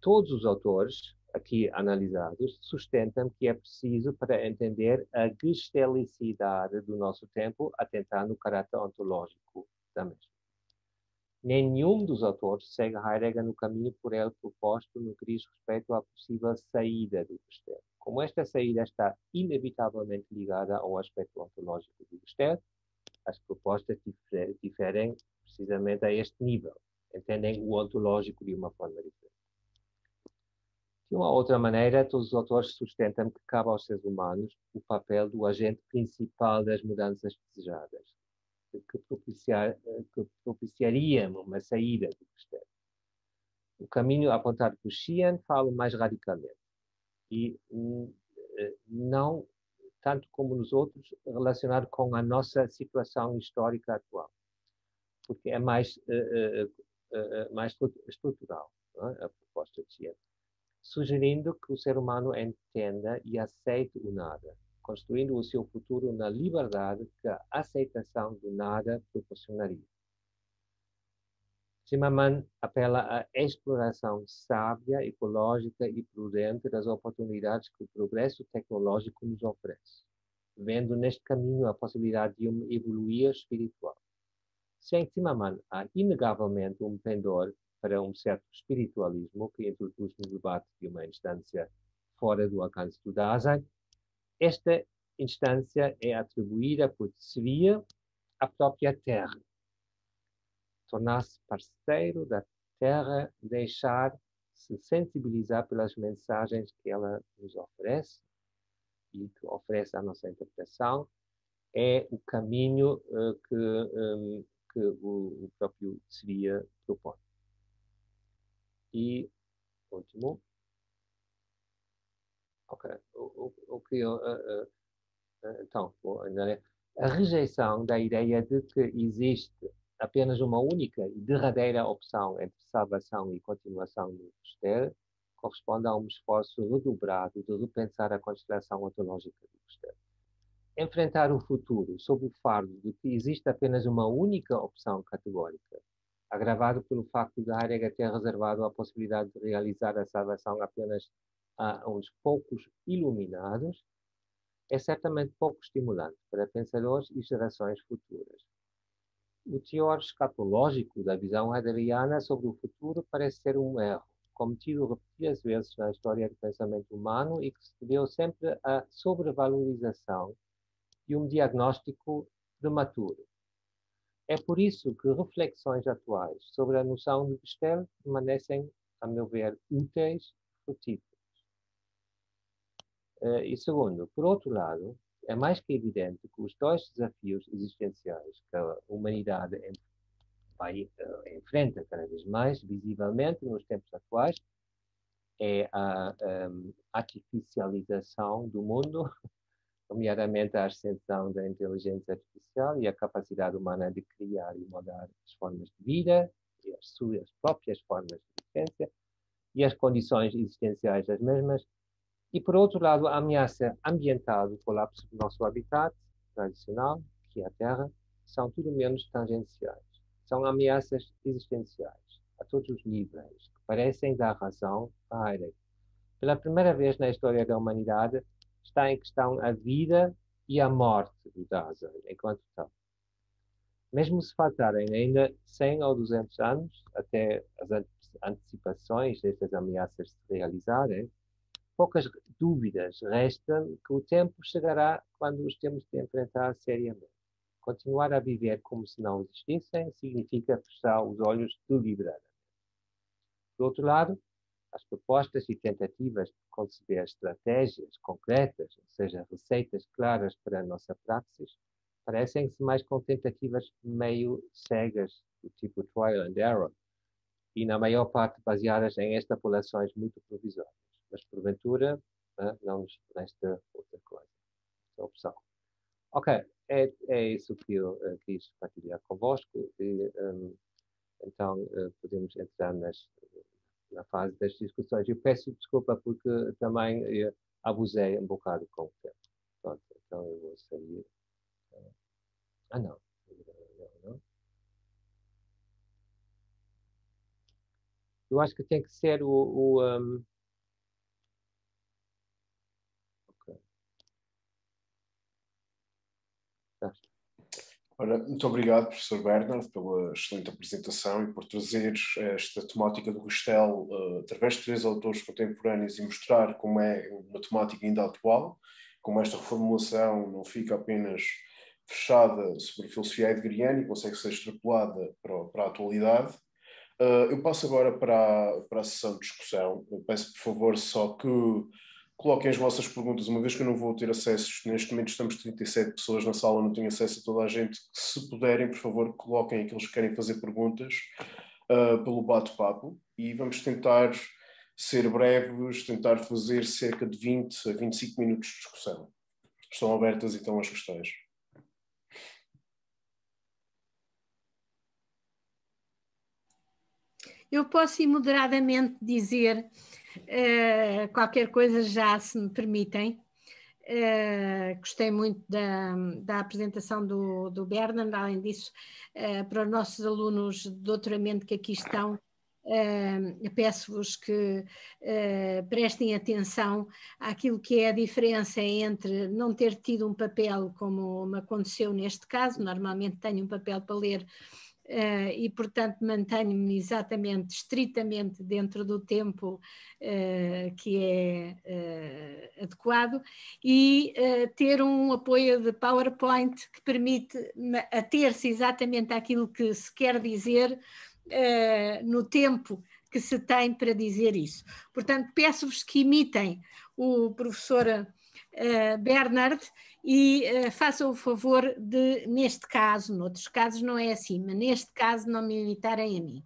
Todos os autores aqui analisados sustentam que é preciso, para entender a Ge-stellicidade do nosso tempo, atentar no caráter ontológico da mesma. Nenhum dos autores segue Heidegger no caminho por ele proposto no que diz respeito à possível saída do Ge-stell. Como esta saída está inevitavelmente ligada ao aspecto ontológico do Ge-stell, as propostas diferem precisamente a este nível. Entendem o ontológico de uma forma diferente. De uma outra maneira, todos os autores sustentam que cabe aos seres humanos o papel do agente principal das mudanças desejadas, que, propiciar, que propiciariam uma saída do Ge-stell. O caminho apontado por Sheehan fala mais radicalmente e não, tanto como nos outros, relacionado com a nossa situação histórica atual, porque é mais, uh, uh, uh, mais estrutural, não é? A proposta de Sheehan, sugerindo que o ser humano entenda e aceite o nada, construindo o seu futuro na liberdade que a aceitação do nada proporcionaria. Zimmerman apela à exploração sábia, ecológica e prudente das oportunidades que o progresso tecnológico nos oferece, vendo neste caminho a possibilidade de um evoluir espiritual. Sem Zimmerman, há inegavelmente um pendor para um certo espiritualismo que introduz no debate de uma instância fora do alcance do Dasein. Esta instância é atribuída por Zwier à própria Terra. Tornar-se parceiro da Terra, deixar-se sensibilizar pelas mensagens que ela nos oferece e que oferece à nossa interpretação, é o caminho uh, que, um, que o, o próprio Zwier propõe. E, último, ok, o, o, o que eu, uh, uh, então, a rejeição da ideia de que existe apenas uma única e derradeira opção entre salvação e continuação do Ge-stell corresponde a um esforço redobrado de repensar a constelação ontológica do Ge-stell. Enfrentar o futuro sob o fardo de que existe apenas uma única opção categórica, agravado pelo facto de Heidegger ter reservado a possibilidade de realizar a salvação apenas a uns poucos iluminados, é certamente pouco estimulante para pensadores e gerações futuras. O teor escatológico da visão heideggeriana sobre o futuro parece ser um erro, cometido repetidas vezes na história do pensamento humano e que se deu sempre à sobrevalorização de um diagnóstico prematuro. É por isso que reflexões atuais sobre a noção de Ge-stell permanecem, a meu ver, úteis e frutíferas. Uh, e segundo, por outro lado, é mais que evidente que os dois desafios existenciais que a humanidade em, vai, uh, enfrenta cada vez mais, visivelmente nos tempos atuais, é a um, artificialização do mundo, nomeadamente a ascensão da inteligência artificial e a capacidade humana de criar e mudar as formas de vida e as suas próprias formas de existência e as condições existenciais das mesmas. E, por outro lado, a ameaça ambiental do colapso do nosso habitat tradicional, que é a Terra, são tudo menos tangenciais. São ameaças existenciais, a todos os níveis, que parecem dar razão a Heidegger. Pela primeira vez na história da humanidade, está em questão a vida e a morte do Dasein, enquanto tal. mesmo se faltarem ainda cem ou duzentos anos, até as antecipações destas ameaças se realizarem, poucas dúvidas restam que o tempo chegará quando os temos de enfrentar seriamente. Continuar a viver como se não existissem significa fechar os olhos deliberadamente. Do outro lado, as propostas e tentativas de conceber estratégias concretas, ou seja, receitas claras para a nossa praxis, parecem-se mais com tentativas meio cegas, do tipo trial and error, e na maior parte baseadas em extrapolações muito provisórias. Mas, porventura, não nos presta outra coisa. Essa opção. Ok, é, é isso que eu uh, quis partilhar convosco. E, um, então, uh, podemos entrar nas, na fase das discussões. Eu peço desculpa porque também uh, abusei um bocado com o tempo. Pronto, então eu vou sair. Ah, não. não, não. Eu acho que tem que ser o... o um, Ora, muito obrigado, professor Bernhard, pela excelente apresentação e por trazer esta temática do Ge-stell uh, através de três autores contemporâneos e mostrar como é uma temática ainda atual, como esta reformulação não fica apenas fechada sobre a filosofia heideggeriana e consegue ser extrapolada para, para a atualidade. Uh, eu passo agora para a, para a sessão de discussão. Eu peço, por favor, só que coloquem as vossas perguntas, uma vez que eu não vou ter acesso, neste momento estamos trinta e sete pessoas na sala, não tenho acesso a toda a gente. Se puderem, por favor, coloquem aqueles que querem fazer perguntas uh, pelo bate-papo e vamos tentar ser breves, tentar fazer cerca de vinte a vinte e cinco minutos de discussão. Estão abertas então as questões. Eu posso imoderadamente dizer... Uh, qualquer coisa já, se me permitem. Uh, gostei muito da, da apresentação do, do Bernhard. Além disso, uh, para os nossos alunos de doutoramento que aqui estão, uh, peço-vos que uh, prestem atenção àquilo que é a diferença entre não ter tido um papel, como me aconteceu neste caso. Normalmente tenho um papel para ler, Uh, e, portanto, mantenho-me exatamente, estritamente dentro do tempo uh, que é uh, adequado, e uh, ter um apoio de PowerPoint que permite ater-se exatamente àquilo que se quer dizer uh, no tempo que se tem para dizer isso. Portanto, peço-vos que imitem o professor uh, Bernhard e uh, façam o favor de, neste caso, noutros casos não é assim, mas neste caso não me imitarem a mim.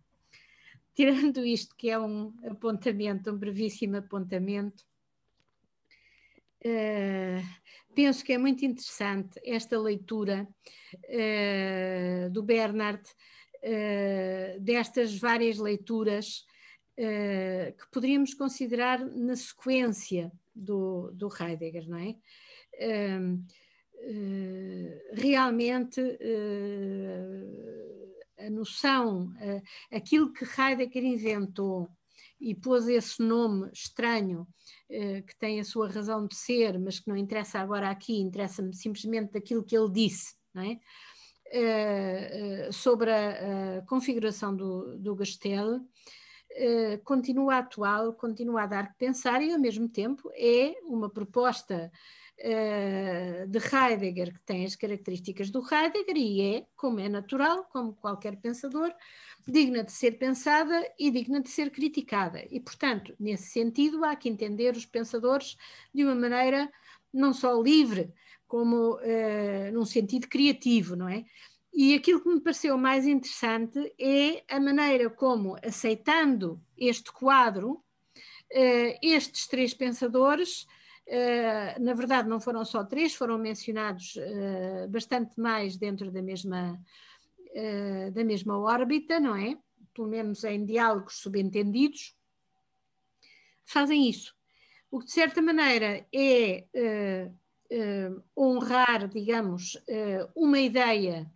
Tirando isto, que é um apontamento, um brevíssimo apontamento, uh, penso que é muito interessante esta leitura uh, do Bernhard, uh, destas várias leituras uh, que poderíamos considerar na sequência do, do Heidegger, não é? Uh, uh, realmente uh, a noção, uh, aquilo que Heidegger inventou e pôs esse nome estranho, uh, que tem a sua razão de ser, mas que não interessa agora aqui, interessa-me simplesmente daquilo que ele disse, não é? Uh, uh, sobre a, a configuração do, do Ge-stell. Uh, continua atual, continua a dar que pensar e ao mesmo tempo é uma proposta uh, de Heidegger que tem as características do Heidegger e é, como é natural, como qualquer pensador, digna de ser pensada e digna de ser criticada. E, portanto, nesse sentido há que entender os pensadores de uma maneira não só livre, como uh, num sentido criativo, não é? E aquilo que me pareceu mais interessante é a maneira como, aceitando este quadro, estes três pensadores, na verdade não foram só três, foram mencionados bastante mais dentro da mesma, da mesma órbita, não é? Pelo menos em diálogos subentendidos, fazem isso. O que de certa maneira é honrar, digamos, uma ideia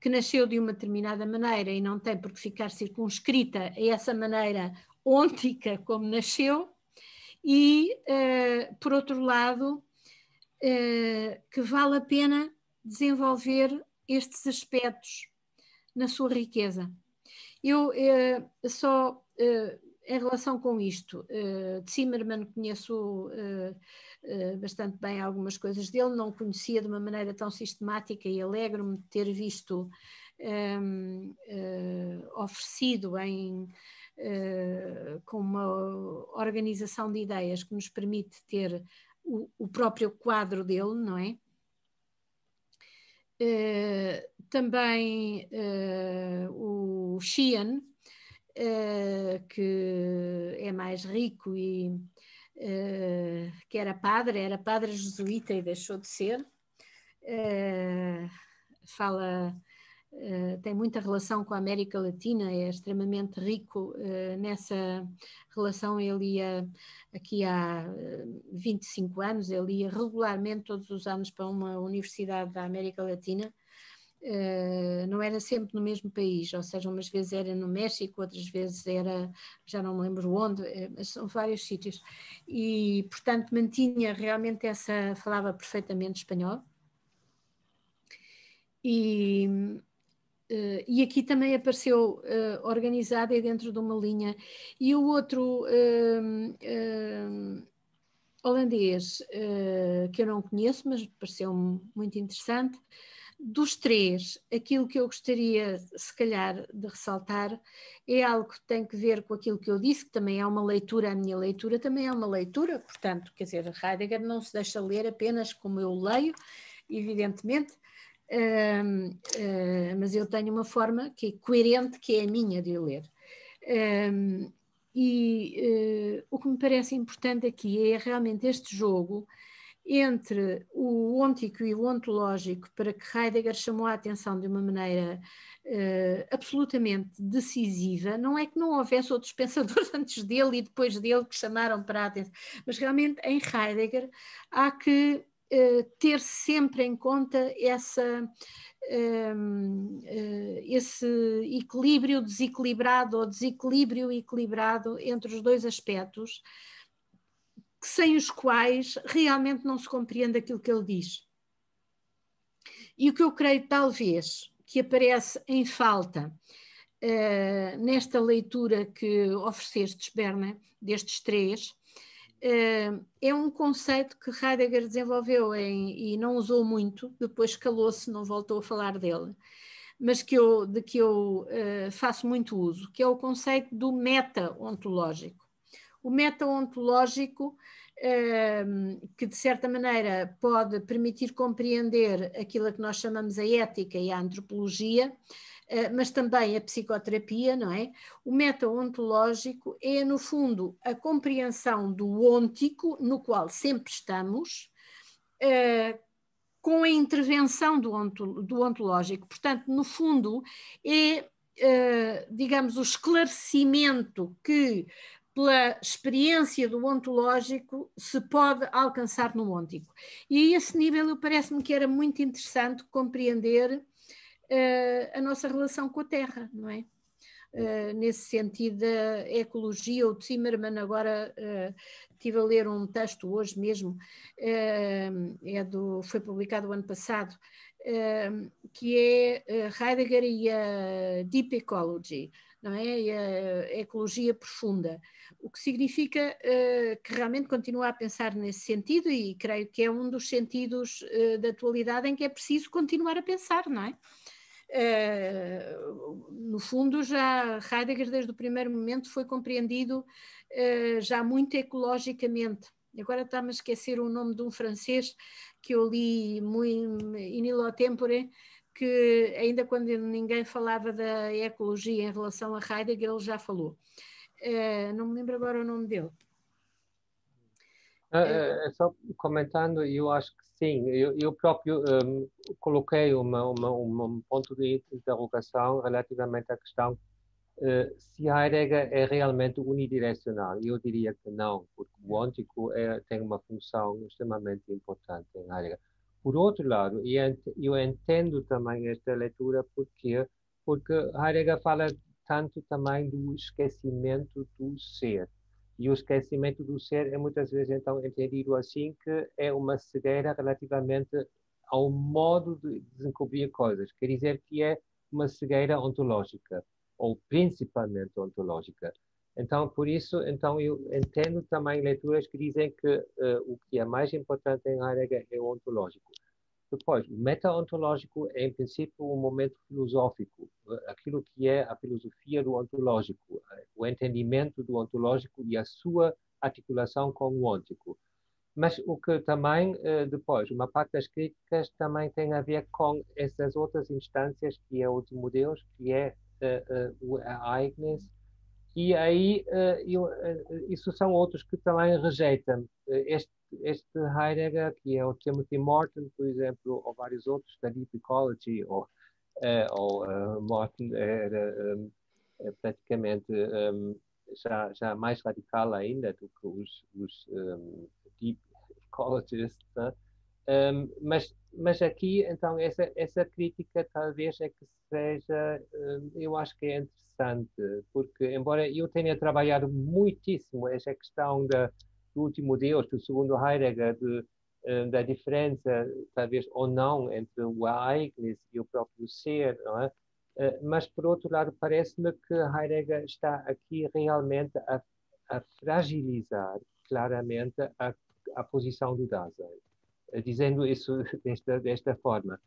que nasceu de uma determinada maneira e não tem por que ficar circunscrita a essa maneira ôntica como nasceu, e, uh, por outro lado, uh, que vale a pena desenvolver estes aspectos na sua riqueza. Eu eh, só, eh, em relação com isto, eh, Zimmerman conheço eh, eh, bastante bem algumas coisas dele, não conhecia de uma maneira tão sistemática e alegro-me de ter visto eh, eh, oferecido em... Uh, com uma organização de ideias que nos permite ter o, o próprio quadro dele, não é? Uh, também uh, o Sheehan, uh, que é mais rico e uh, que era padre, era padre jesuíta e deixou de ser, uh, fala... Uh, tem muita relação com a América Latina, é extremamente rico uh, nessa relação. Ele ia, aqui há uh, vinte e cinco anos, ele ia regularmente todos os anos para uma universidade da América Latina, uh, não era sempre no mesmo país, ou seja, umas vezes era no México, outras vezes era, já não me lembro onde, mas são vários sítios, e portanto mantinha realmente essa, falava perfeitamente espanhol. E... Uh, e aqui também apareceu uh, organizada e dentro de uma linha. E o outro uh, uh, holandês, uh, que eu não conheço, mas pareceu-me muito interessante. Dos três, aquilo que eu gostaria, se calhar, de ressaltar é algo que tem que ver com aquilo que eu disse, que também é uma leitura, a minha leitura também é uma leitura, portanto, quer dizer, Heidegger não se deixa ler apenas como eu leio, evidentemente, Uh, uh, mas eu tenho uma forma que é coerente, que é a minha de eu ler. Uh, e uh, o que me parece importante aqui é realmente este jogo entre o ôntico e o ontológico, para que Heidegger chamou a atenção de uma maneira uh, absolutamente decisiva. Não é que não houvesse outros pensadores antes dele e depois dele que chamaram para a atenção, mas realmente em Heidegger há que Uh, ter sempre em conta essa, uh, uh, esse equilíbrio desequilibrado ou desequilíbrio equilibrado entre os dois aspectos, sem os quais realmente não se compreende aquilo que ele diz. E o que eu creio talvez que aparece em falta uh, nesta leitura que oferecestes, Berna, destes três, Uh, é um conceito que Heidegger desenvolveu em, e não usou muito, depois calou-se, não voltou a falar dele, mas que eu, de que eu uh, faço muito uso, que é o conceito do meta-ontológico. O meta-ontológico, uh, que de certa maneira pode permitir compreender aquilo a que nós chamamos a ética e a antropologia, Uh, mas também a psicoterapia, não é? O meta-ontológico é, no fundo, a compreensão do ôntico, no qual sempre estamos, uh, com a intervenção do, onto, do ontológico. Portanto, no fundo, é, uh, digamos, o esclarecimento que, pela experiência do ontológico, se pode alcançar no ôntico. E a esse nível, parece-me que era muito interessante compreender Uh, a nossa relação com a Terra, não é? Uh, nesse sentido da ecologia, o Zimmerman agora, uh, estive a ler um texto hoje mesmo, uh, é do, foi publicado o ano passado, uh, que é Heidegger e a Deep Ecology, não é? E a ecologia profunda, o que significa uh, que realmente continua a pensar nesse sentido, e creio que é um dos sentidos uh, da atualidade em que é preciso continuar a pensar, não é? Uh, no fundo, já Heidegger desde o primeiro momento foi compreendido uh, já muito ecologicamente. Agora está-me a esquecer o nome de um francês que eu li muito in illo tempore, que ainda quando ninguém falava da ecologia em relação a Heidegger, ele já falou. Uh, não me lembro agora o nome dele. É, é só comentando, eu acho que sim, eu, eu próprio um, coloquei uma, uma, um ponto de interrogação relativamente à questão uh, se Heidegger é realmente unidirecional. Eu diria que não, porque o ôntico é, tem uma função extremamente importante em Heidegger. Por outro lado, eu entendo também esta leitura porque, porque Heidegger fala tanto também do esquecimento do ser. E o esquecimento do ser é muitas vezes então entendido assim, que é uma cegueira relativamente ao modo de descobrir coisas. Quer dizer que é uma cegueira ontológica, ou principalmente ontológica. Então, por isso, então eu entendo também leituras que dizem que uh, o que é mais importante em Heidegger é o ontológico. Depois, o meta-ontológico é, em princípio, um momento filosófico. Aquilo que é a filosofia do ontológico, o entendimento do ontológico e a sua articulação com o ôntico. Mas o que também, depois, uma parte das críticas também tem a ver com essas outras instâncias, que é os museus, que é uh, uh, o Ereignis. E aí, uh, eu, uh, isso são outros que também rejeitam. Este Este Heidegger, que é o Timothy Morton, por exemplo, ou vários outros da Deep Ecology, ou, uh, ou uh, Morton era um, é praticamente um, já, já mais radical ainda do que os, os um, Deep Ecologists, né? um, mas, mas aqui, então, essa, essa crítica talvez é que seja, um, eu acho que é interessante, porque embora eu tenha trabalhado muitíssimo essa questão da do último Deus, do segundo Heidegger, de, uh, da diferença, talvez ou não, entre o Ereignis e o próprio ser, não é? Uh, mas, por outro lado, parece-me que Heidegger está aqui realmente a, a fragilizar claramente a, a posição do Dasein, uh, dizendo isso desta, desta forma,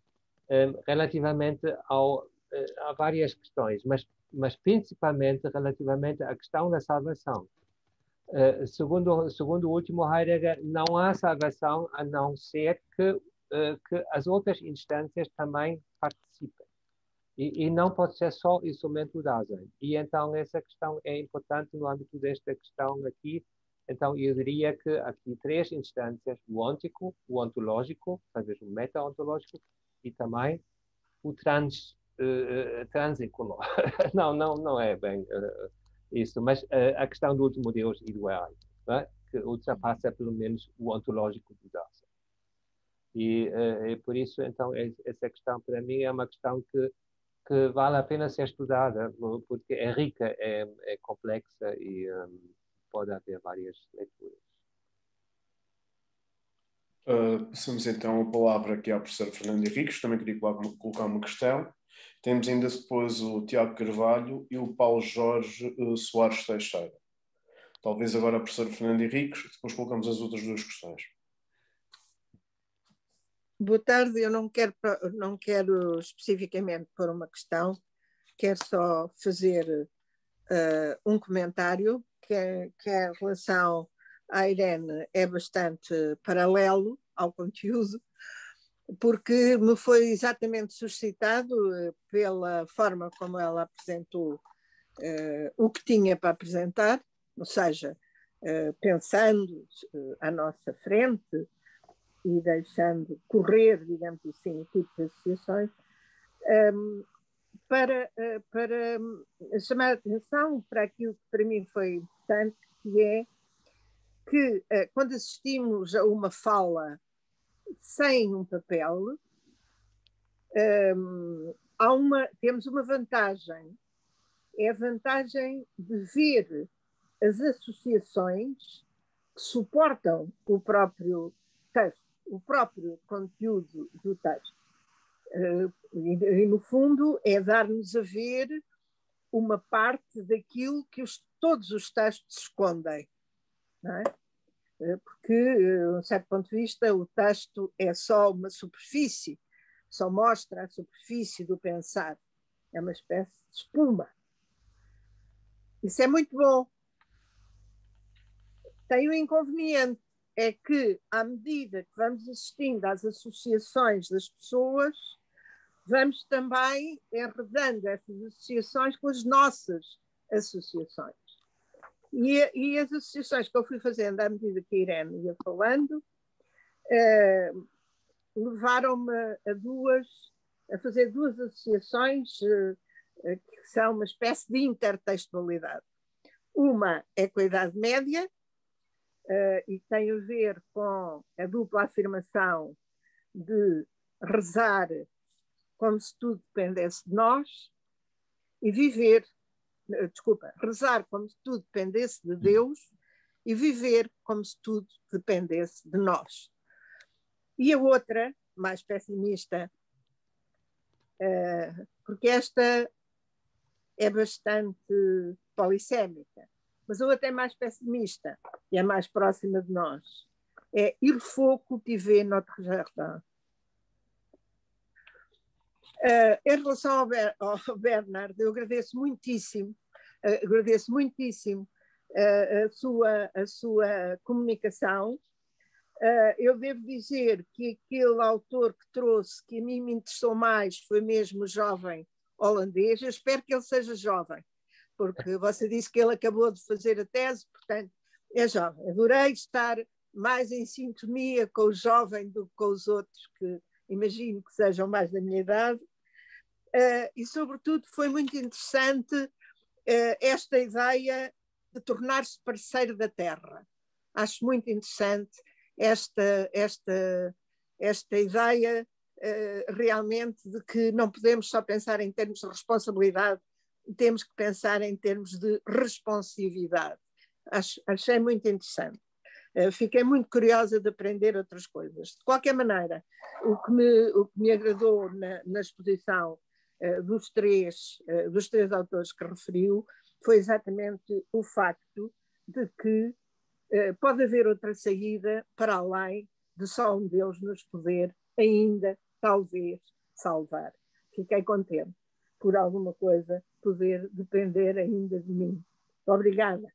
um, relativamente ao, uh, a várias questões, mas, mas principalmente relativamente à questão da salvação. Uh, segundo, segundo o último Heidegger, não há salvação a não ser que, uh, que as outras instâncias também participem. E, e não pode ser só e somente o Dasein. E então essa questão é importante no âmbito desta questão aqui. Então eu diria que aqui três instâncias, o ôntico, o ontológico, talvez o meta-ontológico, e também o trans, uh, transecular. não, não, não é bem... Uh, Isso, mas uh, a questão do último Deus e do Ereignis, né? Que ultrapassa pelo menos o ontológico do Dasein. E uh, é por isso, então, é, essa questão para mim é uma questão que, que vale a pena ser estudada, porque é rica, é, é complexa e um, pode haver várias leituras. Uh, passamos então a palavra aqui ao professor Fernando Henrique, também queria colocar uma questão. Temos ainda depois o Tiago Carvalho e o Paulo Jorge uh, Soares Teixeira. Talvez agora a professora Fernanda Henriques, depois colocamos as outras duas questões. Boa tarde, eu não quero, não quero especificamente pôr uma questão, quero só fazer uh, um comentário que, é, que em relação à Irene é bastante paralelo ao conteúdo, porque me foi exatamente suscitado pela forma como ela apresentou uh, o que tinha para apresentar, ou seja, uh, pensando uh, à nossa frente e deixando correr, digamos assim, o tipo de associações, um, para, uh, para chamar a atenção para aquilo que para mim foi importante, que é que uh, quando assistimos a uma fala sem um papel, um, há uma, temos uma vantagem. É a vantagem de ver as associações que suportam o próprio texto, o próprio conteúdo do texto. Uh, e, e, no fundo, é dar-nos a ver uma parte daquilo que os, todos os textos escondem, não é? Porque, de um certo ponto de vista, o texto é só uma superfície, só mostra a superfície do pensar. É uma espécie de espuma. Isso é muito bom. Tem um inconveniente, é que, à medida que vamos assistindo às associações das pessoas, vamos também enredando essas associações com as nossas associações. E, e as associações que eu fui fazendo à medida que a Irene ia falando eh, levaram-me a duas a fazer duas associações eh, que são uma espécie de intertextualidade. Uma é com a Idade Média eh, e tem a ver com a dupla afirmação de rezar como se tudo dependesse de nós e viver. Desculpa, rezar como se tudo dependesse de Deus e viver como se tudo dependesse de nós. E a outra, mais pessimista, Uh, porque esta é bastante polissémica. Mas a outra é mais pessimista e é mais próxima de nós. É Il faut cultiver notre jardin. Uh, em relação ao, Ber ao Bernhard, eu agradeço muitíssimo, uh, agradeço muitíssimo uh, a, sua, a sua comunicação. Uh, eu devo dizer que aquele autor que trouxe, que a mim me interessou mais, foi mesmo jovem holandês. Eu espero que ele seja jovem, porque você disse que ele acabou de fazer a tese, portanto, é jovem. Adorei estar mais em sintonia com o jovem do que com os outros que imagino que sejam mais da minha idade. Uh, e, sobretudo, foi muito interessante uh, esta ideia de tornar-se parceiro da Terra. Acho muito interessante esta, esta, esta ideia uh, realmente de que não podemos só pensar em termos de responsabilidade, temos que pensar em termos de responsividade. Acho, achei muito interessante. Uh, fiquei muito curiosa de aprender outras coisas. De qualquer maneira, o que me, o que me agradou na, na exposição uh, dos, três, uh, dos três autores que referiu foi exatamente o facto de que uh, pode haver outra saída para além de só um Deus nos poder ainda, talvez, salvar. Fiquei contente por alguma coisa poder depender ainda de mim. Obrigada.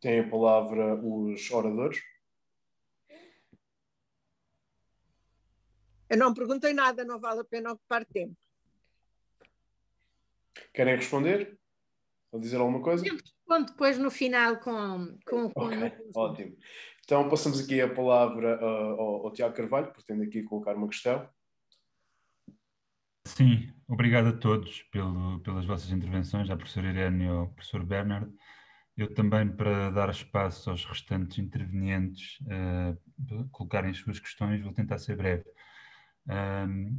Tem a palavra os oradores. Eu não perguntei nada, não vale a pena ocupar tempo. Querem responder? Ou dizer alguma coisa? Eu respondo depois no final com... com, com okay. a... Ótimo. Então passamos aqui a palavra uh, ao, ao Tiago Carvalho, que pretende aqui colocar uma questão. Sim, obrigado a todos pelo, pelas vossas intervenções, à professora Irene e ao professor Bernhard. Eu também, para dar espaço aos restantes intervenientes uh, colocarem as suas questões, vou tentar ser breve. Uh,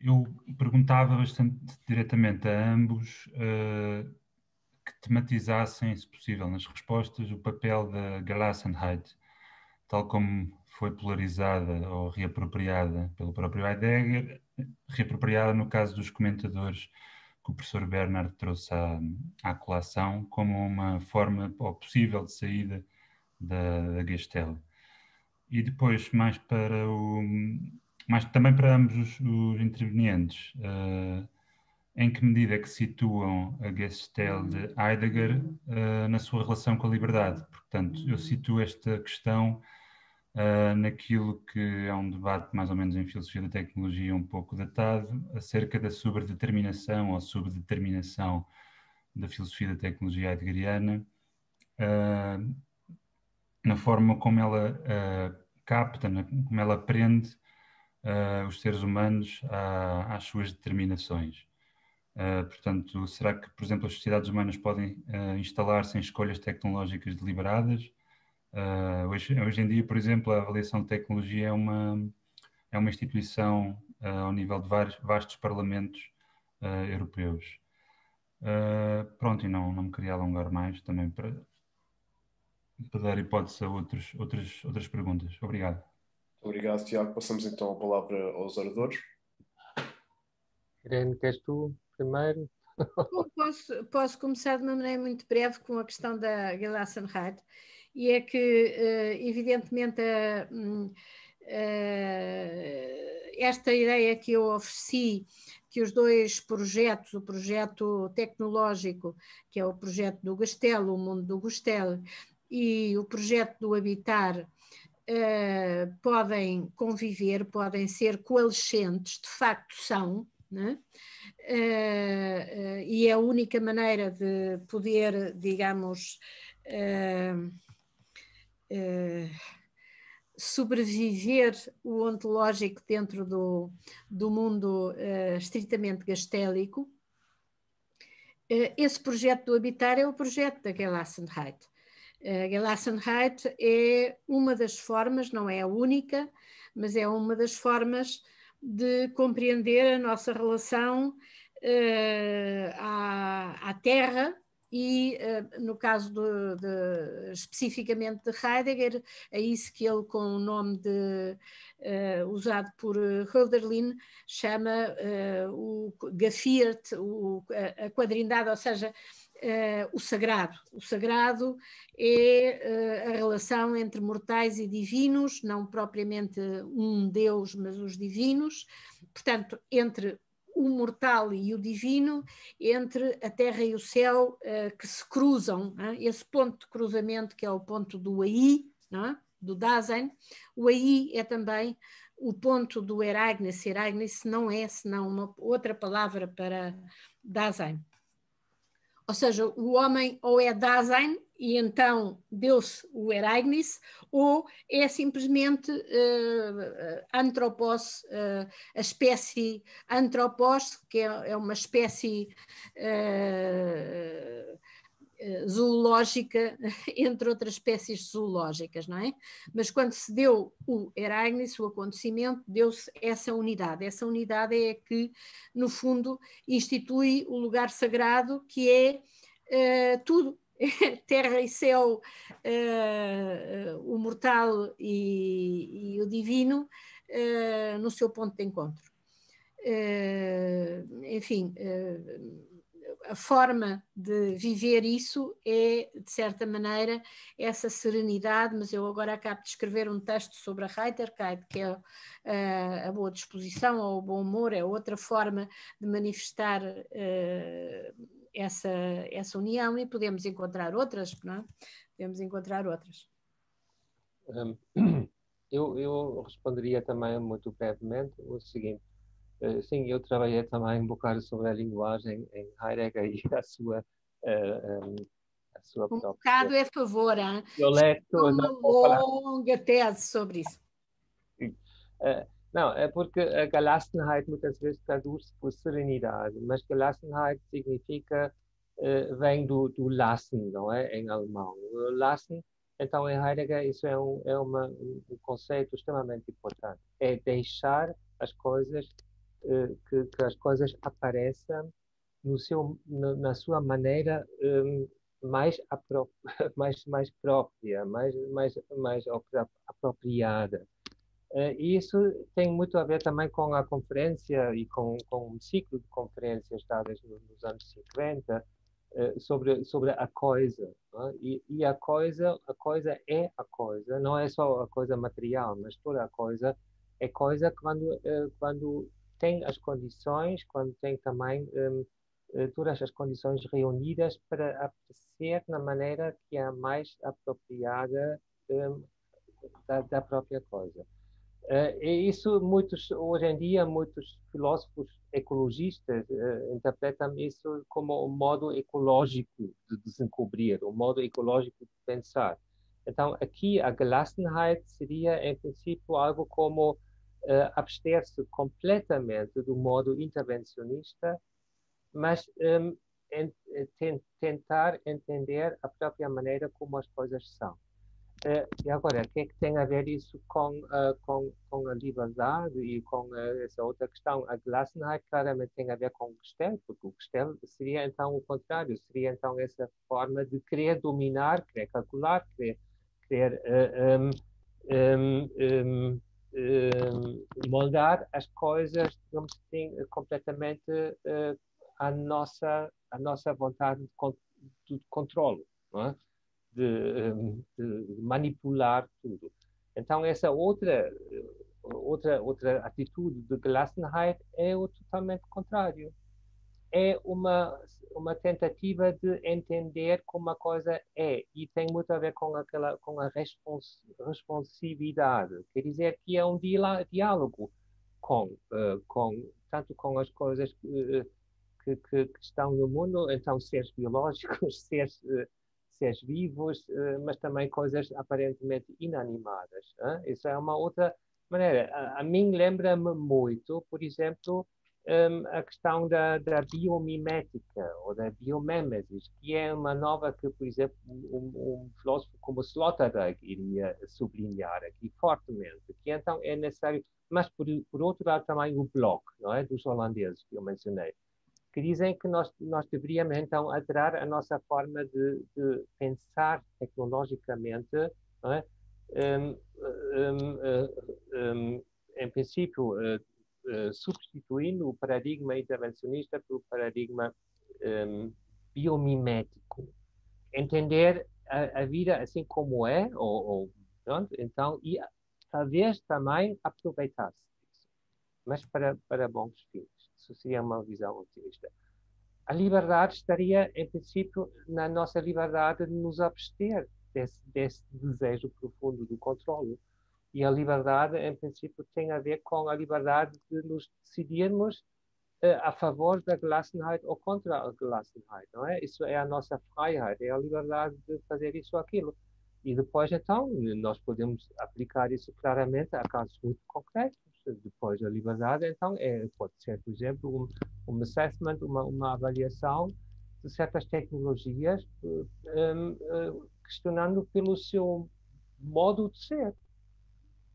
eu perguntava bastante diretamente a ambos uh, que tematizassem, se possível, nas respostas, o papel da Gelassenheit, tal como foi polarizada ou reapropriada pelo próprio Heidegger, reapropriada no caso dos comentadores que o professor Bernhard trouxe à, à colação como uma forma ou possível de saída da, da Ge-stell. E depois, mais para o... mas também para ambos os, os intervenientes, uh, em que medida é que situam a Ge-stell de Heidegger uh, na sua relação com a liberdade? Portanto, eu situo esta questão uh, naquilo que é um debate, mais ou menos em filosofia da tecnologia, um pouco datado, acerca da sobredeterminação ou subdeterminação da filosofia da tecnologia heideggeriana, uh, na forma como ela uh, capta, na, como ela aprende uh, os seres humanos à, às suas determinações. Uh, portanto, será que, por exemplo, as sociedades humanas podem uh, instalar-se em escolhas tecnológicas deliberadas? Uh, hoje, hoje em dia, por exemplo, a avaliação de tecnologia é uma, é uma instituição uh, ao nível de vários, vastos parlamentos uh, europeus. Uh, pronto, e não, não me queria alongar mais também para, para dar hipótese a outros, outras, outras perguntas. Obrigado. Obrigado, Tiago. Passamos então a palavra aos oradores. Irene, queres tu primeiro? Posso, posso começar de uma maneira muito breve com a questão da Gelassenheit, e é que, evidentemente, a, a, esta ideia que eu ofereci, que os dois projetos, o projeto tecnológico, que é o projeto do Ge-stell, o mundo do Ge-stell, e o projeto do habitar, a, podem conviver, podem ser coalescentes, de facto são, né? Uh, uh, e é a única maneira de poder, digamos, uh, uh, sobreviver o ontológico dentro do, do mundo uh, estritamente gastélico. Uh, esse projeto do habitar é o projeto da Gelassenheit. A Gelassenheit é uma das formas, não é a única, mas é uma das formas de compreender a nossa relação uh, à, à Terra e uh, no caso de, de, especificamente de Heidegger, é isso que ele, com o nome de, uh, usado por Hölderlin, chama uh, o Gefiert, o, a, a quadrindade, ou seja, Uh, o sagrado. O sagrado é uh, a relação entre mortais e divinos, não propriamente um Deus, mas os divinos, portanto, entre o mortal e o divino, entre a terra e o céu uh, que se cruzam, né? Esse ponto de cruzamento que é o ponto do aí, né? Do Dasein, o aí é também o ponto do Ereignis. Ereignis não é senão uma outra palavra para Dasein. Ou seja, o homem ou é Dasein, e então deu-se o Ereignis, ou é simplesmente uh, Anthropos, uh, a espécie Anthropos, que é, é uma espécie uh, uh, zoológica, entre outras espécies zoológicas, não é? Mas quando se deu o Ereignis, o acontecimento, deu-se essa unidade. Essa unidade é que, no fundo, institui o lugar sagrado, que é uh, tudo. Terra e céu, uh, uh, o mortal e, e o divino, uh, no seu ponto de encontro. Uh, enfim, uh, a forma de viver isso é, de certa maneira, essa serenidade, mas eu agora acabo de escrever um texto sobre a Heiterkeit, que é uh, a boa disposição ou o bom humor, é outra forma de manifestar uh, Essa, essa união, e podemos encontrar outras, não é? Podemos encontrar outras. Um, eu, eu responderia também muito brevemente o seguinte. Uh, sim, eu trabalhei também um bocado sobre a linguagem em Heidegger e a sua... Uh, um, a sua um bocado é favor, hein? Eu leio uma longa tese sobre isso. Uh, Não, é porque a Gelassenheit muitas vezes traduz-se por serenidade, mas Gelassenheit significa, uh, vem do, do Lassen, não é? Em alemão. Lassen, então em Heidegger, isso é um, é uma, um conceito extremamente importante. É deixar as coisas, uh, que, que as coisas apareçam no seu, no, na sua maneira um, mais, apro mais, mais própria, mais, mais, mais apropriada. E isso tem muito a ver também com a conferência e com, com um ciclo de conferências dadas nos anos cinquenta sobre, sobre a coisa. É? E, e a coisa, a coisa é a coisa, não é só a coisa material, mas toda a coisa é coisa quando, quando tem as condições, quando tem também um, todas as condições reunidas para aparecer na maneira que é mais apropriada um, da, da própria coisa. Uh, e isso, muitos, hoje em dia, muitos filósofos ecologistas uh, interpretam isso como um modo ecológico de desencobrir, um modo ecológico de pensar. Então, aqui, a Gelassenheit seria, em princípio, algo como uh, abster-se completamente do modo intervencionista, mas um, ent tent tentar entender a própria maneira como as coisas são. Uh, e agora, o que é que tem a ver isso com, uh, com, com a liberdade e com uh, essa outra questão? A Gelassenheit claramente tem a ver com o Ge-stell, porque o Ge-stell seria então o contrário, seria então essa forma de querer dominar, querer calcular, querer, querer uh, um, um, um, moldar as coisas, digamos assim, completamente uh, à, nossa, à nossa vontade de, con de controlo, não é? De, de manipular tudo. Então essa outra outra outra atitude de Gelassenheit é o totalmente contrário. É uma uma tentativa de entender como a coisa é, e tem muito a ver com aquela com a respons, responsividade. Quer dizer que é um diálogo com uh, com tanto com as coisas uh, que, que, que estão no mundo, então seres biológicos, seres uh, seres vivos, mas também coisas aparentemente inanimadas. Hein? Isso é uma outra maneira. A, a mim lembra-me muito, por exemplo, um, a questão da, da biomimética, ou da biomimesis, que é uma nova que, por exemplo, um, um filósofo como Sloterdijk iria sublinhar aqui fortemente, que então é necessário, mas por, por outro lado também o Bloch, não é? Dos holandeses que eu mencionei. que dizem que nós, nós deveríamos então alterar a nossa forma de, de pensar tecnologicamente, não é? Um, um, um, um, em princípio, uh, uh, substituindo o paradigma intervencionista pelo paradigma um, biomimético. Entender a, a vida assim como é, ou, ou, pronto, então, e talvez também aproveitar-se disso, mas para, para bons fins. Isso seria uma visão otimista. A liberdade estaria, em princípio, na nossa liberdade de nos abster desse, desse desejo profundo do controle. E a liberdade, em princípio, tem a ver com a liberdade de nos decidirmos eh, a favor da Gelassenheit ou contra a Gelassenheit, não é? Isso é a nossa Freiheit, é a liberdade de fazer isso ou aquilo. E depois, então, nós podemos aplicar isso claramente a casos muito concretos. Depois, a liberdade, então, é, pode ser, por exemplo, um, um assessment, uma, uma avaliação de certas tecnologias, um, um, questionando pelo seu modo de ser.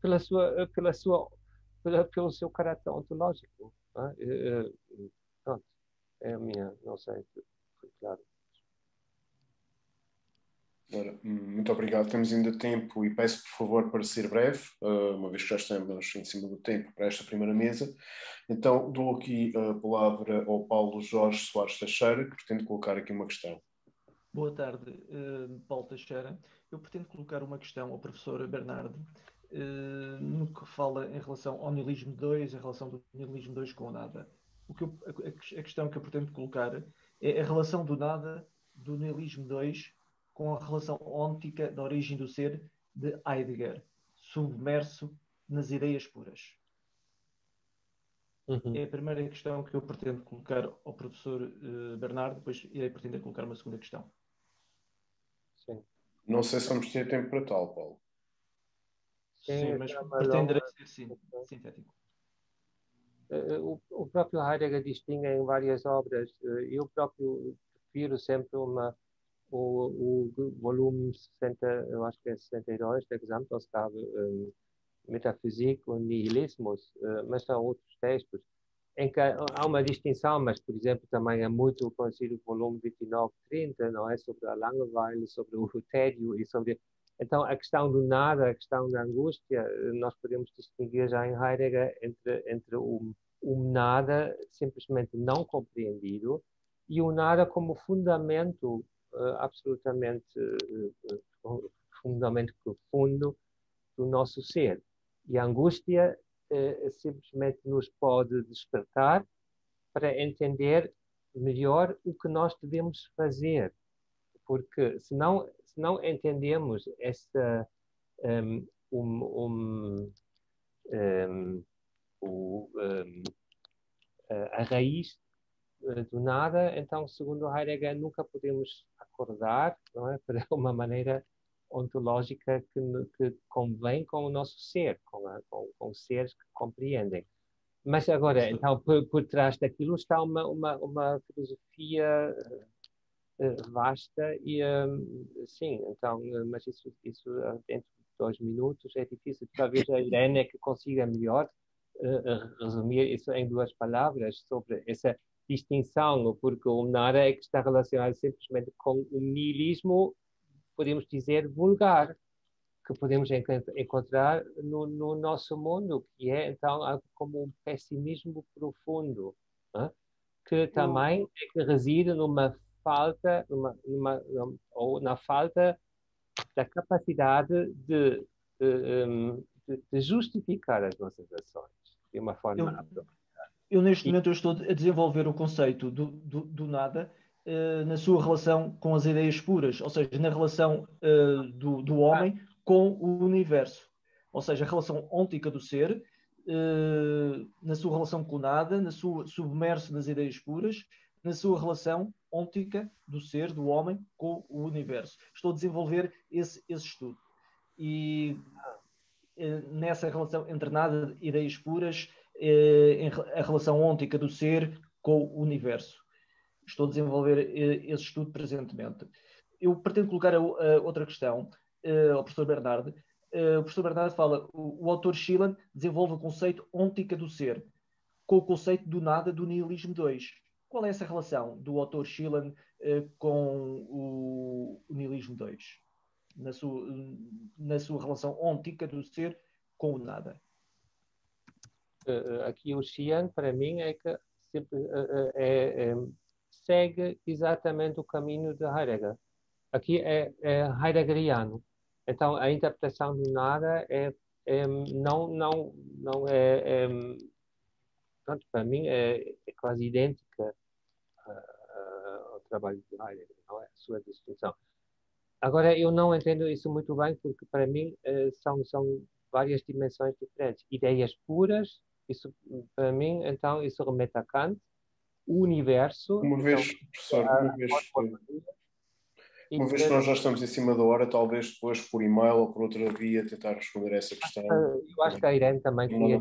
Pela sua, pela sua, pela, pelo seu caráter ontológico. Né? É, é, pronto, é a minha, não sei, foi claro. Ora, muito obrigado, temos ainda tempo e peço por favor para ser breve, uma vez que já estamos em cima do tempo para esta primeira mesa. Então dou aqui a palavra ao Paulo Jorge Soares Teixeira, que pretende colocar aqui uma questão. Boa tarde, Paulo Teixeira. Eu pretendo colocar uma questão ao professor Bernardo, Uh, no que fala em relação ao nihilismo dois, em relação do nihilismo dois com o nada. O que eu, a, a questão que eu pretendo colocar é a relação do nada, do nihilismo dois, com a relação ôntica da origem do ser de Heidegger, submerso nas ideias puras. Uhum. É a primeira questão que eu pretendo colocar ao professor uh, Bernardo, depois irei pretender colocar uma segunda questão. Sim. Não sei se vamos ter tempo para tal, Paulo. Sim, mas pretenderá ser sim, sintético. O, o próprio Heidegger distingue em várias obras. Eu próprio prefiro sempre uma, o, o volume sessenta, eu acho que é sessenta e dois, da Gesamtausgabe, um, Metafísica e Nihilismus, uh, mas há outros textos em que há uma distinção, mas, por exemplo, também é muito conhecido o volume vinte e nove, trinta, não é? Sobre a langeweile, sobre o tédio e sobre... Então, a questão do nada, a questão da angústia, nós podemos distinguir já em Heidegger entre, entre o, o nada simplesmente não compreendido e o nada como fundamento uh, absolutamente uh, fundamento profundo do nosso ser. E a angústia uh, simplesmente nos pode despertar para entender melhor o que nós devemos fazer. Porque se não... não entendemos esta um, um, um, um, um, a raiz do nada, então, segundo Heidegger, nunca podemos acordar, não é, para uma maneira ontológica que, que convém com o nosso ser, com, a, com, com os seres que compreendem. Mas agora, então, por, por trás daquilo está uma, uma, uma filosofia... vasta e um, sim, então, mas isso, isso dentro de dois minutos é difícil. Talvez a Irene que consiga melhor uh, resumir isso em duas palavras sobre essa distinção, porque o nada é que está relacionado simplesmente com o nihilismo, podemos dizer, vulgar, que podemos encontrar no, no nosso mundo, que é então algo como um pessimismo profundo, né? Que também é que reside numa falta, numa, numa, ou na falta da capacidade de, de, de justificar as nossas ações de uma forma eu, apropriada. Eu neste e... momento eu estou a desenvolver o conceito do, do, do nada uh, na sua relação com as ideias puras, ou seja, na relação uh, do, do homem com o universo, ou seja, a relação ôntica do ser, uh, na sua relação com o nada, na sua submerso nas ideias puras, na sua relação ôntica do ser, do homem, com o universo. Estou a desenvolver esse, esse estudo. E nessa relação entre nada, ideias puras, eh, a relação ôntica do ser com o universo. Estou a desenvolver eh, esse estudo presentemente. Eu pretendo colocar a, a outra questão eh, ao professor Bernardo. Eh, o professor Bernardo fala, o, o autor Sheehan desenvolve o conceito ôntica do ser, com o conceito do nada do nihilismo dois. Qual é essa relação do autor Sheehan uh, com o, o niilismo dois? Na sua, na sua relação ôntica do ser com o nada? Uh, aqui o Sheehan, para mim, é que sempre, uh, é, é, segue exatamente o caminho de Heidegger. Aqui é, é heideggeriano. Então, a interpretação do nada é, é, não, não, não é... é pronto, para mim, é, é quase idêntica uh, ao trabalho de Heidegger, não é? A sua distinção. Agora, eu não entendo isso muito bem, porque para mim uh, são, são várias dimensões diferentes. Ideias puras, isso para mim, então, isso remete a Kant. O universo... Uma vez, então, professor, uma vez... Uma vez que nós já estamos em cima da hora, talvez depois por e-mail ou por outra via tentar responder a essa questão. Eu acho que a Irene também queria...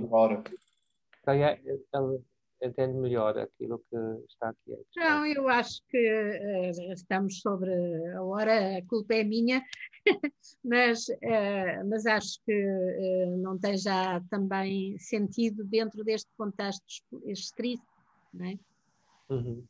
Ela entende melhor aquilo que está aqui. Não, eu acho que uh, estamos sobre a hora, a culpa é minha, mas, uh, mas acho que uh, não tem já também sentido dentro deste contexto estrito, não é? Uhum.